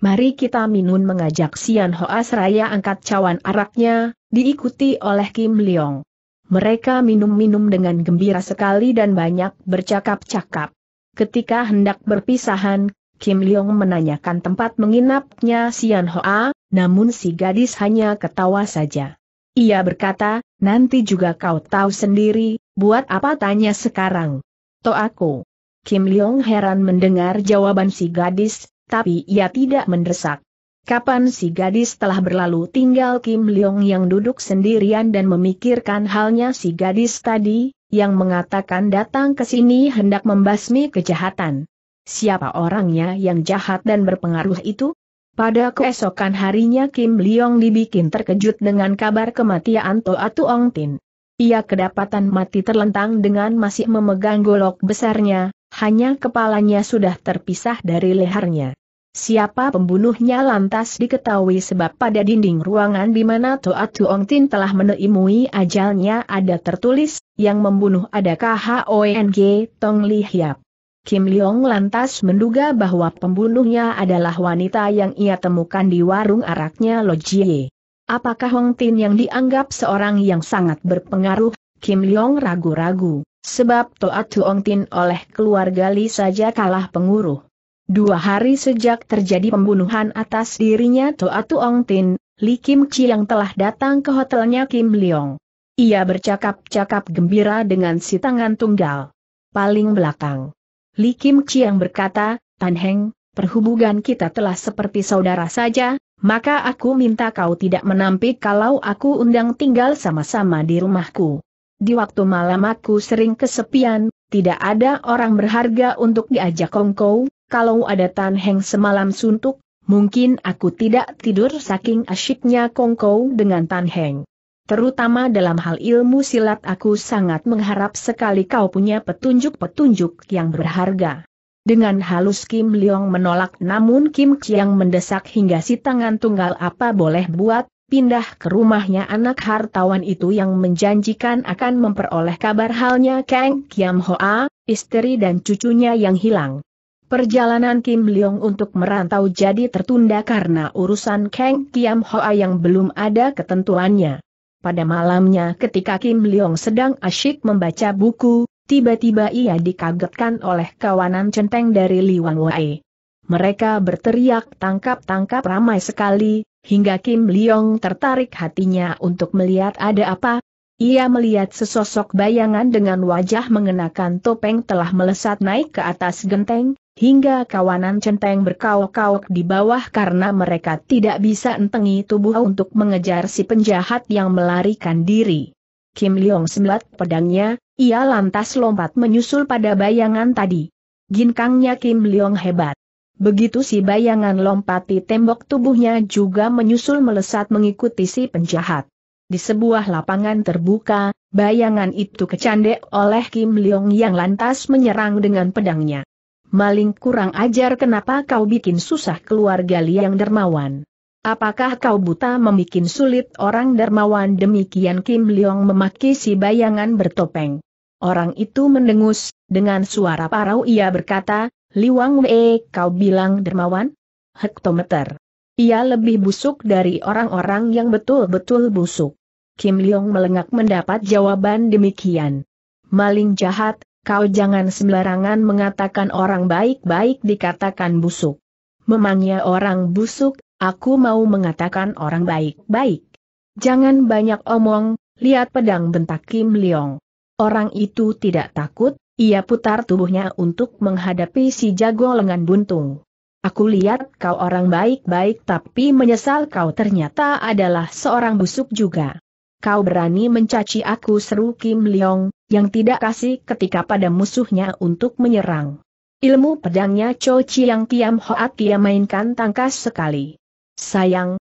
Mari kita minum," mengajak Sian Hoa seraya angkat cawan araknya, diikuti oleh Kim Liong. Mereka minum-minum dengan gembira sekali dan banyak bercakap-cakap. Ketika hendak berpisahan, Kim Liong menanyakan tempat menginapnya Sian Hoa, namun si gadis hanya ketawa saja. Ia berkata, "Nanti juga kau tahu sendiri, buat apa tanya sekarang, Toako." Kim Liong heran mendengar jawaban si gadis, tapi ia tidak mendesak. Kapan si gadis telah berlalu tinggal Kim Liong yang duduk sendirian dan memikirkan halnya si gadis tadi, yang mengatakan datang ke sini hendak membasmi kejahatan. Siapa orangnya yang jahat dan berpengaruh itu? Pada keesokan harinya Kim Liong dibikin terkejut dengan kabar kematian Toa Toa Ong Tin. Ia kedapatan mati terlentang dengan masih memegang golok besarnya, hanya kepalanya sudah terpisah dari lehernya. Siapa pembunuhnya lantas diketahui sebab pada dinding ruangan di mana Toa Toa Ong Tin telah menemui ajalnya ada tertulis, yang membunuh adakah Hong Tong Li Hiap. Kim Liong lantas menduga bahwa pembunuhnya adalah wanita yang ia temukan di warung araknya Lo Jie. Apakah Ong Tin yang dianggap seorang yang sangat berpengaruh? Kim Liong ragu-ragu, sebab Toa Toa Ong Tin oleh keluarga Li saja kalah penguruh. 2 hari sejak terjadi pembunuhan atas dirinya Toa Toa Ong Tin, Li Kim Chiang telah datang ke hotelnya Kim Liong. Ia bercakap-cakap gembira dengan si tangan tunggal. Paling belakang, Li Kim Chiang berkata, "Tan Heng, perhubungan kita telah seperti saudara saja, maka aku minta kau tidak menampik kalau aku undang tinggal sama-sama di rumahku. Di waktu malam aku sering kesepian, tidak ada orang berharga untuk diajak kongkow. Kalau ada Tan Heng semalam suntuk, mungkin aku tidak tidur saking asyiknya kongkow dengan Tan Heng. Terutama dalam hal ilmu silat aku sangat mengharap sekali kau punya petunjuk-petunjuk yang berharga." Dengan halus Kim Liong menolak, namun Kim Chiang mendesak hingga si tangan tunggal apa boleh buat, pindah ke rumahnya anak hartawan itu yang menjanjikan akan memperoleh kabar halnya Kang Kiam Hoa, istri dan cucunya yang hilang. Perjalanan Kim Liong untuk merantau jadi tertunda karena urusan Kang Kiam Hoa yang belum ada ketentuannya. Pada malamnya ketika Kim Liong sedang asyik membaca buku, tiba-tiba ia dikagetkan oleh kawanan centeng dari Li Wau wow Goe. Mereka berteriak tangkap-tangkap ramai sekali, hingga Kim Liong tertarik hatinya untuk melihat ada apa. Ia melihat sesosok bayangan dengan wajah mengenakan topeng telah melesat naik ke atas genteng, hingga kawanan centeng berkaok-kaok di bawah karena mereka tidak bisa entengi tubuh untuk mengejar si penjahat yang melarikan diri. Kim Liong sembelat pedangnya, ia lantas lompat menyusul pada bayangan tadi. Ginkangnya Kim Liong hebat. Begitu si bayangan lompati tembok tubuhnya juga menyusul melesat mengikuti si penjahat. Di sebuah lapangan terbuka, bayangan itu kecandek oleh Kim Liong yang lantas menyerang dengan pedangnya. "Maling kurang ajar, kenapa kau bikin susah keluarga Li yang dermawan? Apakah kau buta membikin sulit orang dermawan?" Demikian Kim Liong memaki si bayangan bertopeng. Orang itu mendengus, dengan suara parau ia berkata, "Li Wau wow Goe, kau bilang dermawan? Hektometer. Ia lebih busuk dari orang-orang yang betul-betul busuk." Kim Liong melengak mendapat jawaban demikian. "Maling jahat, kau jangan sembarangan mengatakan orang baik-baik dikatakan busuk. Memangnya orang busuk, aku mau mengatakan orang baik-baik. Jangan banyak omong, lihat pedang," bentak Kim Liong. Orang itu tidak takut, ia putar tubuhnya untuk menghadapi si jago lengan buntung. "Aku lihat kau orang baik-baik tapi menyesal kau ternyata adalah seorang busuk juga. Kau berani mencaci aku," seru Kim Liong, yang tidak kasih ketika pada musuhnya untuk menyerang. Ilmu pedangnya Cho Chiang Kiam Hoat ia mainkan tangkas sekali. Sayang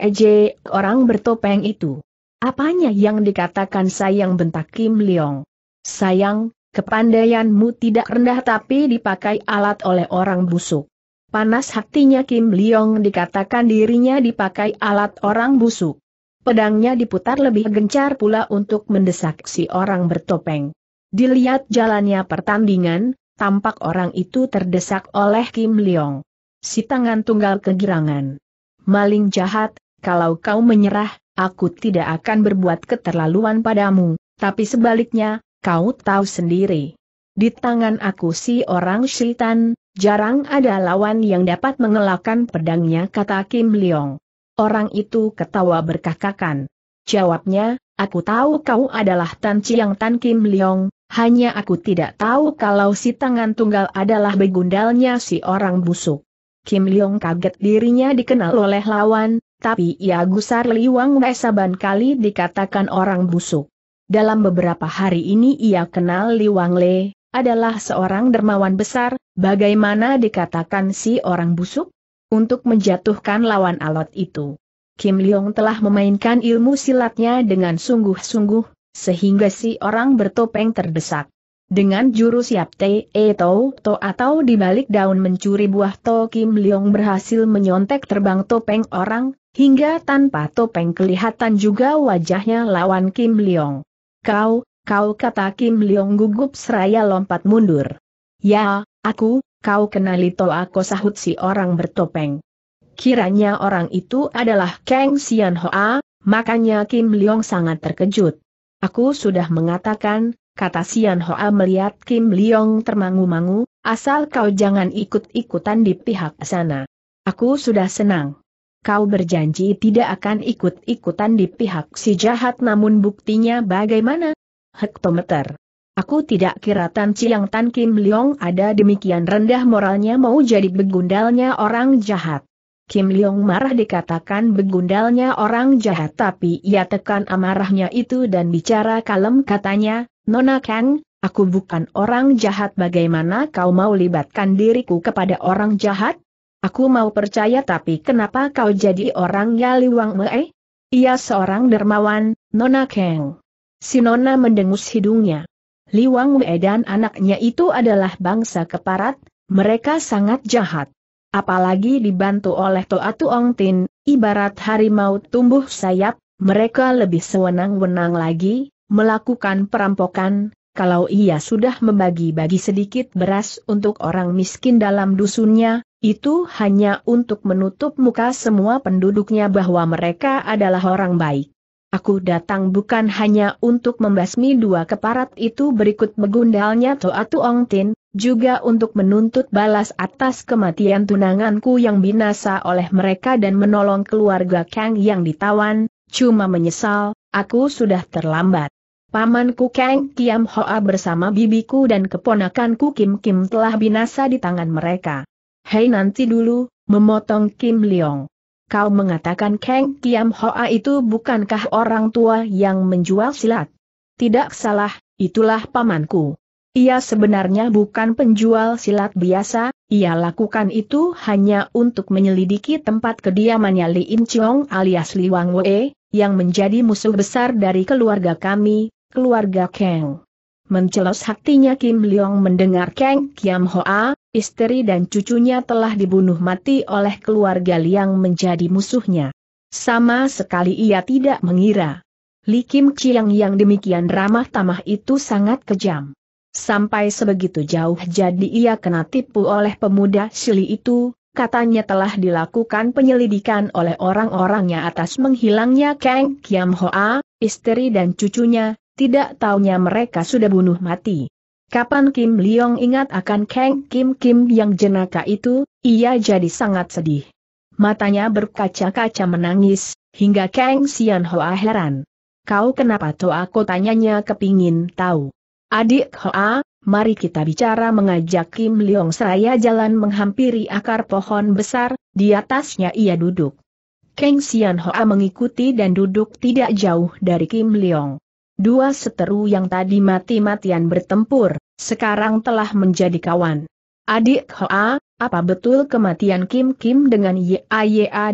eje orang bertopeng itu." "Apanya yang dikatakan sayang?" bentak Kim Liong. "Sayang, kepandaianmu tidak rendah tapi dipakai alat oleh orang busuk." Panas hatinya Kim Liong dikatakan dirinya dipakai alat orang busuk. Pedangnya diputar lebih gencar pula untuk mendesak si orang bertopeng. Dilihat jalannya pertandingan, tampak orang itu terdesak oleh Kim Liong. Si tangan tunggal kegirangan. "Maling jahat, kalau kau menyerah, aku tidak akan berbuat keterlaluan padamu, tapi sebaliknya, kau tahu sendiri. Di tangan aku si orang syaitan, jarang ada lawan yang dapat mengelakkan pedangnya," kata Kim Liong. Orang itu ketawa berkakakan. Jawabnya, "Aku tahu kau adalah Tan Chiang Tan Kim Liong, hanya aku tidak tahu kalau si tangan tunggal adalah begundalnya si orang busuk." Kim Liong kaget dirinya dikenal oleh lawan, tapi ia gusar Li Wau wow Goe saban kali dikatakan orang busuk. Dalam beberapa hari ini ia kenal Li Wang Le, adalah seorang dermawan besar, bagaimana dikatakan si orang busuk? Untuk menjatuhkan lawan alat itu, Kim Liong telah memainkan ilmu silatnya dengan sungguh-sungguh, sehingga si orang bertopeng terdesak. Dengan jurus Yap Te Tou To atau dibalik daun mencuri buah To Kim Liong berhasil menyontek terbang topeng orang, hingga tanpa topeng kelihatan juga wajahnya lawan Kim Liong. Kau kata Kim Liong gugup seraya lompat mundur. Ya, kau kenali Toako, sahut si orang bertopeng. Kiranya orang itu adalah Kang Sian Hoa, makanya Kim Liong sangat terkejut. Aku sudah mengatakan, kata Sian Hoa melihat Kim Liong termangu-mangu, asal kau jangan ikut-ikutan di pihak sana. Aku sudah senang. Kau berjanji tidak akan ikut-ikutan di pihak si jahat, namun buktinya bagaimana? Hektometer. Aku tidak kira Tan Chiang Tan Kim Liong ada demikian rendah moralnya, mau jadi begundalnya orang jahat. Kim Liong marah dikatakan begundalnya orang jahat, tapi ia tekan amarahnya itu dan bicara kalem. Katanya, Nona Kang, aku bukan orang jahat, bagaimana kau mau libatkan diriku kepada orang jahat? Aku mau percaya, tapi kenapa kau jadi orang ya Liwang Mee? Ia seorang dermawan, Nona Kang. Si Nona mendengus hidungnya. Liwang Mee dan anaknya itu adalah bangsa keparat, mereka sangat jahat. Apalagi dibantu oleh Toa Toa Ong Tin, ibarat harimau tumbuh sayap, mereka lebih sewenang-wenang lagi melakukan perampokan. Kalau ia sudah membagi-bagi sedikit beras untuk orang miskin dalam dusunnya, itu hanya untuk menutup muka semua penduduknya bahwa mereka adalah orang baik. Aku datang bukan hanya untuk membasmi dua keparat itu berikut begundalnya Toa Toa Ong Tin, juga untuk menuntut balas atas kematian tunanganku yang binasa oleh mereka dan menolong keluarga Kang yang ditawan. Cuma menyesal, aku sudah terlambat. Pamanku Kang Kiam Hoa bersama bibiku dan keponakanku Kim Kim telah binasa di tangan mereka. Hei, nanti dulu, memotong Kim Liong. Kau mengatakan Kang Kiam Hoa itu bukankah orang tua yang menjual silat? Tidak salah, itulah pamanku. Ia sebenarnya bukan penjual silat biasa, ia lakukan itu hanya untuk menyelidiki tempat kediamannya Li Kim Chiang alias Liwang Wei, yang menjadi musuh besar dari keluarga kami, keluarga Kang. Mencelos hatinya Kim Liong mendengar Kang Kiam Hoa, istri dan cucunya telah dibunuh mati oleh keluarga Liang menjadi musuhnya. Sama sekali ia tidak mengira. Li Kim Chiang yang demikian ramah tamah itu sangat kejam. Sampai sebegitu jauh jadi ia kena tipu oleh pemuda Sili itu. Katanya telah dilakukan penyelidikan oleh orang-orangnya atas menghilangnya Kang Kiam Hoa, istri dan cucunya, tidak taunya mereka sudah bunuh mati. Kapan Kim Liong ingat akan Kang Kim Kim yang jenaka itu, ia jadi sangat sedih. Matanya berkaca-kaca menangis, hingga Kang Sian Hoa heran. Kau kenapa Toako, tanyanya kepingin tahu. Adik Hoa, mari kita bicara, mengajak Kim Liong seraya jalan menghampiri akar pohon besar, di atasnya ia duduk. Kang Sian Hoa mengikuti dan duduk tidak jauh dari Kim Liong. Dua seteru yang tadi mati-matian bertempur, sekarang telah menjadi kawan. Adik Hoa, apa betul kematian Kim Kim dengan Ya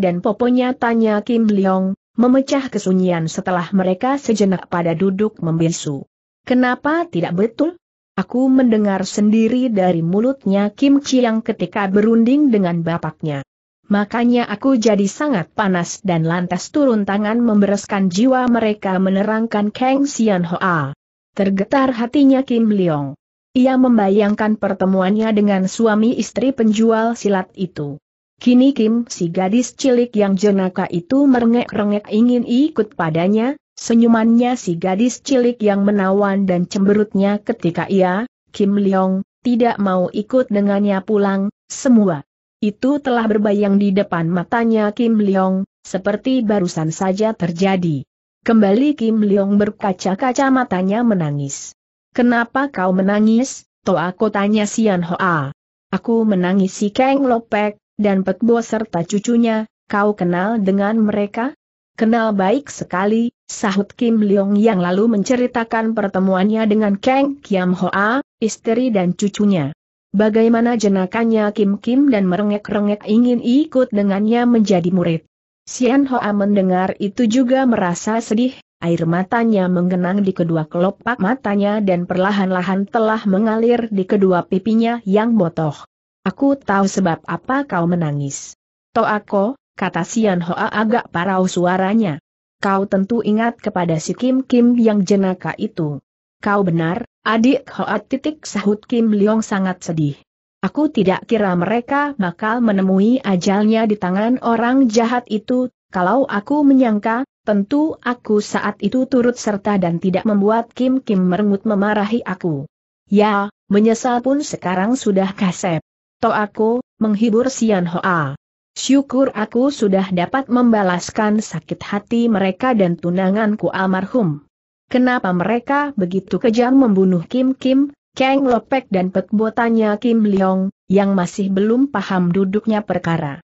dan Poponya, tanya Kim Liong, memecah kesunyian setelah mereka sejenak pada duduk membisu. Kenapa tidak betul? Aku mendengar sendiri dari mulutnya Kim Chiang ketika berunding dengan bapaknya. Makanya aku jadi sangat panas dan lantas turun tangan membereskan jiwa mereka, menerangkan Kang Sian Hoa. Tergetar hatinya Kim Liong. Ia membayangkan pertemuannya dengan suami istri penjual silat itu. Kini Kim, si gadis cilik yang jenaka itu, merengek-rengek ingin ikut padanya. Senyumannya si gadis cilik yang menawan dan cemberutnya ketika ia, Kim Liong, tidak mau ikut dengannya pulang, semua itu telah berbayang di depan matanya Kim Liong, seperti barusan saja terjadi. Kembali Kim Liong berkaca-kaca, matanya menangis. Kenapa kau menangis, Toako, tanya Sian Hoa. Aku menangis si Kang Lopek, dan Pekbo serta cucunya, kau kenal dengan mereka? Kenal baik sekali, sahut Kim Liong yang lalu menceritakan pertemuannya dengan Kang Kiam Hoa, istri dan cucunya. Bagaimana jenakanya Kim Kim dan merengek-rengek ingin ikut dengannya menjadi murid. Sian Hoa mendengar itu juga merasa sedih, air matanya menggenang di kedua kelopak matanya dan perlahan-lahan telah mengalir di kedua pipinya yang botoh. "Aku tahu sebab apa kau menangis, Toako," kata Sian Hoa agak parau suaranya. "Kau tentu ingat kepada si Kim Kim yang jenaka itu." "Kau benar, adik Hoa," sahut Kim Liong sangat sedih. "Aku tidak kira mereka bakal menemui ajalnya di tangan orang jahat itu. Kalau aku menyangka, tentu aku saat itu turut serta dan tidak membuat Kim Kim merengut memarahi aku. Ya, menyesal pun sekarang sudah kasep." "Toako," menghibur Sian Hoa, "syukur aku sudah dapat membalaskan sakit hati mereka dan tunanganku almarhum. Kenapa mereka begitu kejam membunuh Kim Kim, Kang Lopek dan Pek Bo?" tanya Kim Liong, yang masih belum paham duduknya perkara.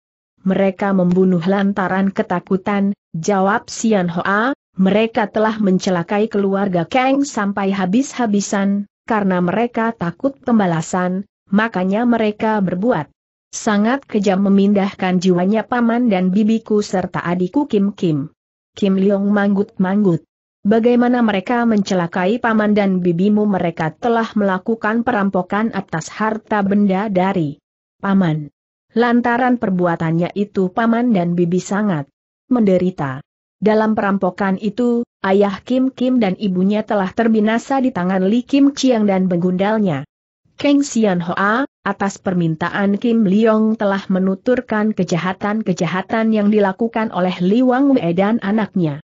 "Mereka membunuh lantaran ketakutan," jawab Sian Hoa, "mereka telah mencelakai keluarga Kang sampai habis-habisan, karena mereka takut pembalasan, makanya mereka berbuat sangat kejam memindahkan jiwanya paman dan bibiku serta adikku Kim Kim." Kim Liong manggut-manggut. "Bagaimana mereka mencelakai paman dan bibimu?" "Mereka telah melakukan perampokan atas harta benda dari paman. Lantaran perbuatannya itu paman dan bibi sangat menderita. Dalam perampokan itu, ayah Kim Kim dan ibunya telah terbinasa di tangan Li Kim Chiang dan begundalnya." Kang Sian Hoa, atas permintaan Kim Liong, telah menuturkan kejahatan-kejahatan yang dilakukan oleh Li Wang Wei dan anaknya.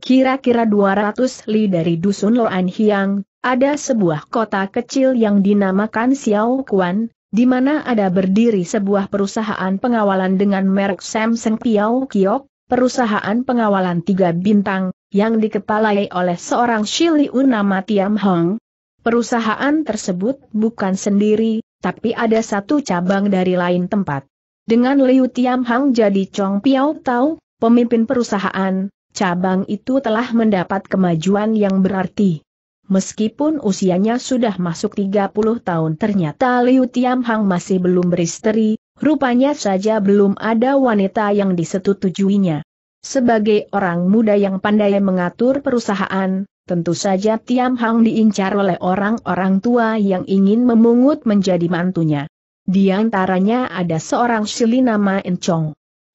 Kira-kira 200 li dari Dusun Loan Hyang, ada sebuah kota kecil yang dinamakan Xiao Quan, di mana ada berdiri sebuah perusahaan pengawalan dengan merek Samsung Piao Kiok, perusahaan pengawalan 3 bintang, yang dikepalai oleh seorang Shiliu nama Tiam Hong. Perusahaan tersebut bukan sendiri, tapi ada satu cabang dari lain tempat. Dengan Liu Tiam Hong jadi Chong Piao Tau, pemimpin perusahaan, cabang itu telah mendapat kemajuan yang berarti. Meskipun usianya sudah masuk 30 tahun ternyata Liu Tiam Hong masih belum beristri, rupanya saja belum ada wanita yang disetujuinya. Sebagai orang muda yang pandai mengatur perusahaan, tentu saja Tiam Hong diincar oleh orang-orang tua yang ingin memungut menjadi mantunya. Di antaranya ada seorang Shili nama Incong.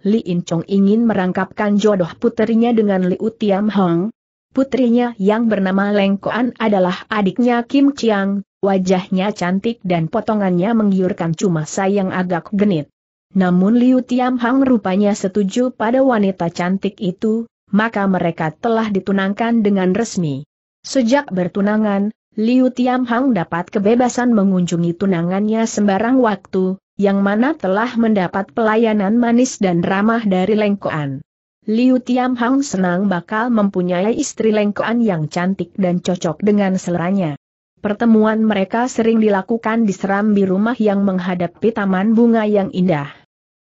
Li Incong ingin merangkapkan jodoh putrinya dengan Liu Tiam Hong. Putrinya yang bernama Leng Koan adalah adiknya Kim Chiang, wajahnya cantik dan potongannya menggiurkan cuma sayang agak genit. Namun Liu Tiam Hong rupanya setuju pada wanita cantik itu, maka mereka telah ditunangkan dengan resmi. Sejak bertunangan, Liu Tiam Hong dapat kebebasan mengunjungi tunangannya sembarang waktu, yang mana telah mendapat pelayanan manis dan ramah dari Leng Koan. Liu Tiam Hong senang bakal mempunyai istri Leng Koan yang cantik dan cocok dengan seleranya. Pertemuan mereka sering dilakukan di serambi rumah yang menghadapi taman bunga yang indah.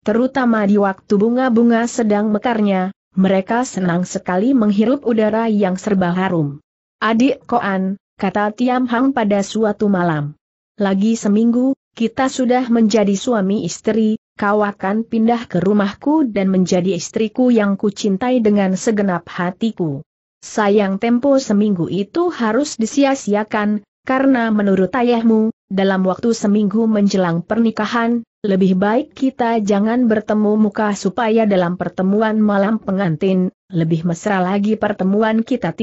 Terutama di waktu bunga-bunga sedang mekarnya, mereka senang sekali menghirup udara yang serba harum. "Adik Koan," kata Tiam Hong pada suatu malam, "lagi seminggu, kita sudah menjadi suami istri. Kau akan pindah ke rumahku dan menjadi istriku yang kucintai dengan segenap hatiku." Sayang tempo seminggu itu harus disia-siakan, karena menurut ayahmu, dalam waktu seminggu menjelang pernikahan, lebih baik kita jangan bertemu muka supaya dalam pertemuan malam pengantin, lebih mesra lagi pertemuan kita.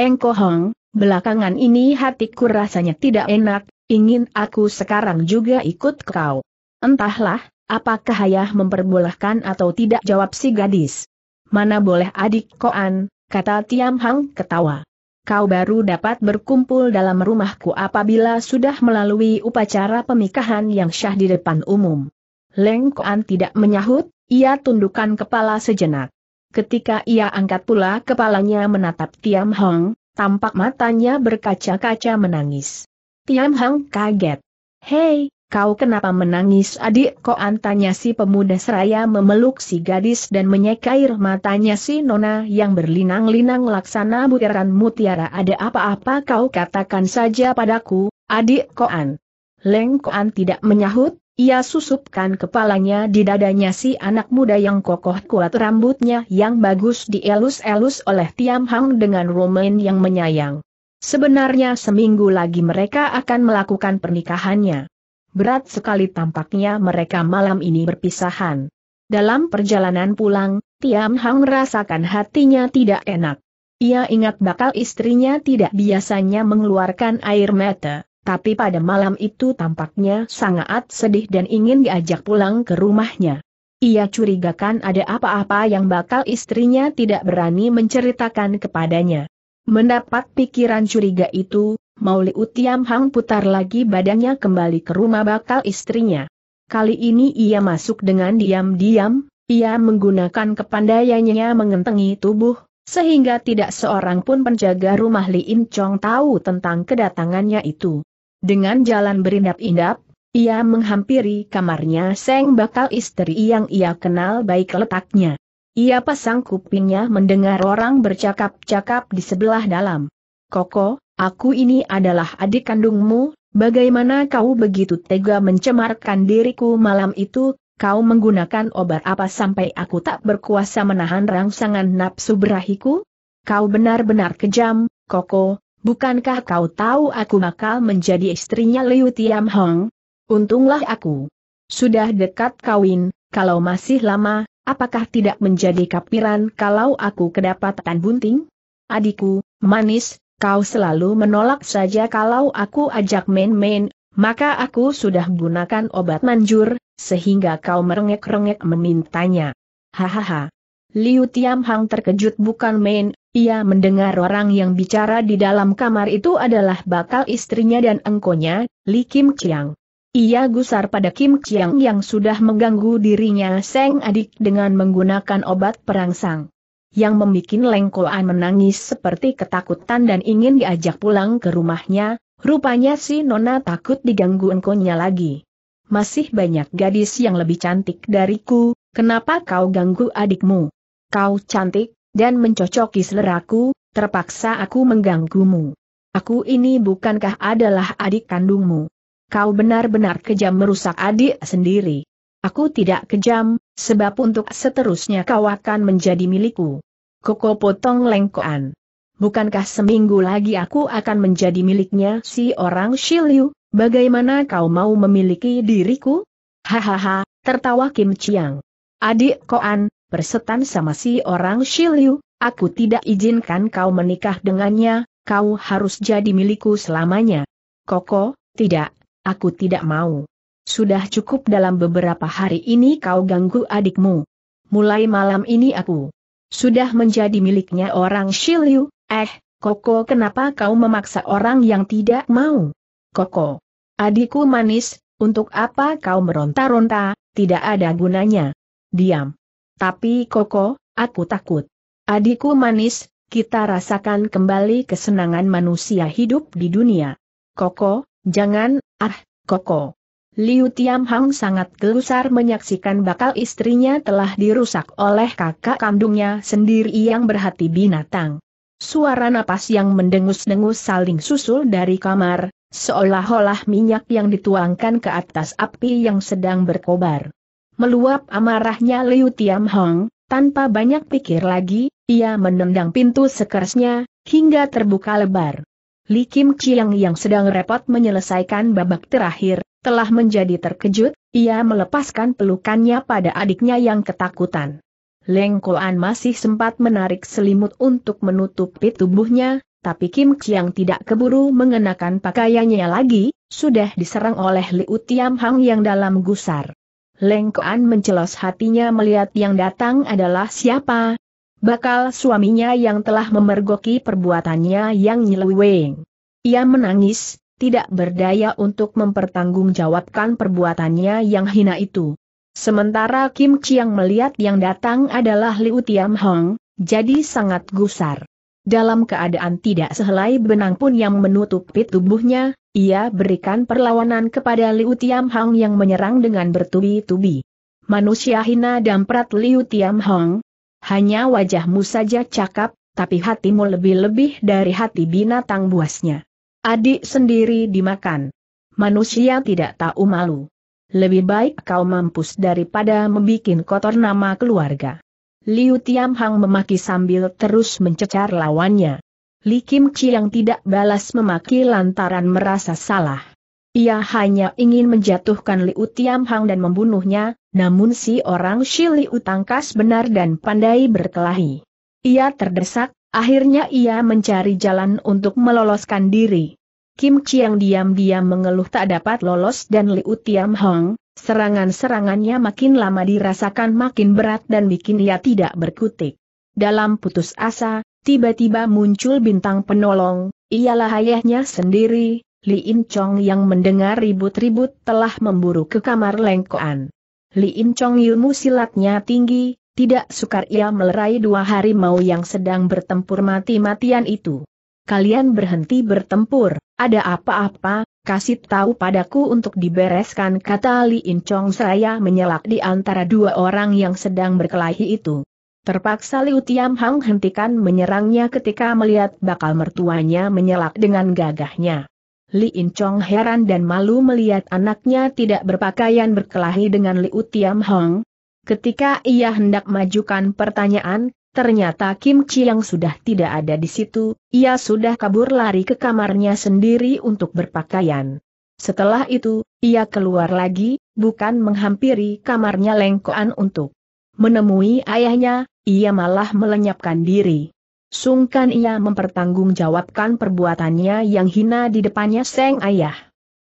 "Engko Hong, belakangan ini hatiku rasanya tidak enak, ingin aku sekarang juga ikut kau." "Entahlah, apakah ayah memperbolehkan atau tidak?" jawab si gadis. "Mana boleh adik Koan," kata Tiam Hong ketawa. "Kau baru dapat berkumpul dalam rumahku apabila sudah melalui upacara pernikahan yang syah di depan umum." Leng Koan tidak menyahut, ia tundukkan kepala sejenak. Ketika ia angkat pula kepalanya menatap Tiam Hong, tampak matanya berkaca-kaca menangis. Tiam Hong kaget. "Hei, kau kenapa menangis adik Koan?" tanya si pemuda seraya memeluk si gadis dan menyeka air matanya si nona yang berlinang-linang laksana butiran mutiara. "Ada apa-apa kau katakan saja padaku, adik Koan." Leng Koan tidak menyahut, Ia susupkan kepalanya di dadanya si anak muda yang kokoh kuat, rambutnya yang bagus dielus-elus oleh Tiam Hang dengan roman yang menyayang. Sebenarnya seminggu lagi mereka akan melakukan pernikahannya. Berat sekali tampaknya mereka malam ini berpisahan. Dalam perjalanan pulang, Tiam Hang merasakan hatinya tidak enak. Ia ingat bakal istrinya tidak biasanya mengeluarkan air mata. Tapi pada malam itu tampaknya sangat sedih dan ingin diajak pulang ke rumahnya. Ia curigakan ada apa-apa yang bakal istrinya tidak berani menceritakan kepadanya. Mendapat pikiran curiga itu, Liu Tiam Hang putar lagi badannya kembali ke rumah bakal istrinya. Kali ini ia masuk dengan diam-diam, ia menggunakan kepandaiannya mengentengi tubuh, sehingga tidak seorang pun penjaga rumah Lin Chong tahu tentang kedatangannya itu. Dengan jalan berindap-indap, ia menghampiri kamarnya sang bakal istri yang ia kenal baik letaknya. Ia pasang kupingnya mendengar orang bercakap-cakap di sebelah dalam. "Koko, aku ini adalah adik kandungmu, bagaimana kau begitu tega mencemarkan diriku malam itu? Kau menggunakan obat apa sampai aku tak berkuasa menahan rangsangan nafsu berahiku? Kau benar-benar kejam, Koko. Bukankah kau tahu aku bakal menjadi istrinya Liu Tiam Hong? Untunglah aku sudah dekat kawin, kalau masih lama, apakah tidak menjadi kapiran kalau aku kedapatan bunting? Adikku, manis, kau selalu menolak saja kalau aku ajak main-main, maka aku sudah gunakan obat manjur, sehingga kau merengek-rengek memintanya." "Hahaha." Liu Tiam Hang terkejut bukan main. Ia mendengar orang yang bicara di dalam kamar itu adalah bakal istrinya dan engkonya, Li Kim Chiang. Ia gusar pada Kim Chiang yang sudah mengganggu dirinya sang adik dengan menggunakan obat perangsang, yang membikin Leng Koan menangis seperti ketakutan dan ingin diajak pulang ke rumahnya. Rupanya si nona takut diganggu engkonya lagi. "Masih banyak gadis yang lebih cantik dariku, kenapa kau ganggu adikmu? Kau cantik dan mencocoki seleraku, terpaksa aku mengganggumu. Aku ini bukankah adalah adik kandungmu? Kau benar-benar kejam merusak adik sendiri." "Aku tidak kejam, sebab untuk seterusnya kau akan menjadi milikku, Koko," potong Leng Koan. "Bukankah seminggu lagi aku akan menjadi miliknya si orang Shiliu, bagaimana kau mau memiliki diriku?" "Hahaha," tertawa Kim Chiang. "Adik Koan, persetan sama si orang Shiliu, aku tidak izinkan kau menikah dengannya, kau harus jadi milikku selamanya." "Koko, tidak, aku tidak mau. Sudah cukup dalam beberapa hari ini kau ganggu adikmu. Mulai malam ini aku sudah menjadi miliknya orang Shiliu." "Eh, Koko, kenapa kau memaksa orang yang tidak mau? Koko, adikku manis, untuk apa kau meronta-ronta, tidak ada gunanya." "Diam. Tapi Koko, aku takut." "Adikku manis, kita rasakan kembali kesenangan manusia hidup di dunia." "Koko, jangan, ah, Koko." Liu Tiam Hang sangat gelisah menyaksikan bakal istrinya telah dirusak oleh kakak kandungnya sendiri yang berhati binatang. Suara napas yang mendengus-dengus saling susul dari kamar, seolah-olah minyak yang dituangkan ke atas api yang sedang berkobar. Meluap amarahnya Liu Tiam Hong, tanpa banyak pikir lagi, ia menendang pintu sekerasnya, hingga terbuka lebar. Li Kim Chiang yang sedang repot menyelesaikan babak terakhir, telah menjadi terkejut, ia melepaskan pelukannya pada adiknya yang ketakutan. Leng Koan masih sempat menarik selimut untuk menutupi tubuhnya, tapi Kim Chiang tidak keburu mengenakan pakaiannya lagi, sudah diserang oleh Liu Tiam Hang yang dalam gusar. Leng Koan mencelos hatinya melihat yang datang adalah siapa? Bakal suaminya yang telah memergoki perbuatannya yang nyeleweng. Ia menangis, tidak berdaya untuk mempertanggungjawabkan perbuatannya yang hina itu. Sementara Kim Chiang melihat yang datang adalah Liu Tiam Hong, jadi sangat gusar. Dalam keadaan tidak sehelai benang pun yang menutupi tubuhnya, ia berikan perlawanan kepada Liu Tiam Hong yang menyerang dengan bertubi-tubi. "Manusia hina," damprat Liu Tiam Hong. "Hanya wajahmu saja cakap, tapi hatimu lebih-lebih dari hati binatang buasnya. Adik sendiri dimakan. Manusia tidak tahu malu." Lebih baik kau mampus daripada membikin kotor nama keluarga. Liu Tiam Hang memaki sambil terus mencecar lawannya. Li Kim Chiang tidak balas memaki lantaran merasa salah. Ia hanya ingin menjatuhkan Liu Tiam Hang dan membunuhnya, namun si orang Shili utangkas benar dan pandai berkelahi. Ia terdesak, akhirnya ia mencari jalan untuk meloloskan diri. Kim Chiang diam-diam mengeluh tak dapat lolos dan Liu Tiam Hong, serangan-serangannya makin lama dirasakan makin berat dan bikin ia tidak berkutik. Dalam putus asa, tiba-tiba muncul bintang penolong, ialah ayahnya sendiri. Li In Chong yang mendengar ribut-ribut telah memburu ke kamar Leng Koan. Li In Chong ilmu silatnya tinggi, tidak sukar ia melerai dua harimau yang sedang bertempur mati-matian itu. Kalian berhenti bertempur, ada apa-apa, kasih tahu padaku untuk dibereskan, kata Li In Chong seraya menyelak di antara dua orang yang sedang berkelahi itu. Terpaksa Liu Tiam Hang hentikan menyerangnya ketika melihat bakal mertuanya menyelak dengan gagahnya. Li In Chong heran dan malu melihat anaknya tidak berpakaian berkelahi dengan Liu Tiam Hong. Ketika ia hendak majukan pertanyaan, ternyata Kim Chiang sudah tidak ada di situ, ia sudah kabur lari ke kamarnya sendiri untuk berpakaian. Setelah itu, ia keluar lagi, bukan menghampiri kamarnya Leng Koan untuk menemui ayahnya, ia malah melenyapkan diri. Sungkan ia mempertanggungjawabkan perbuatannya yang hina di depannya sang ayah.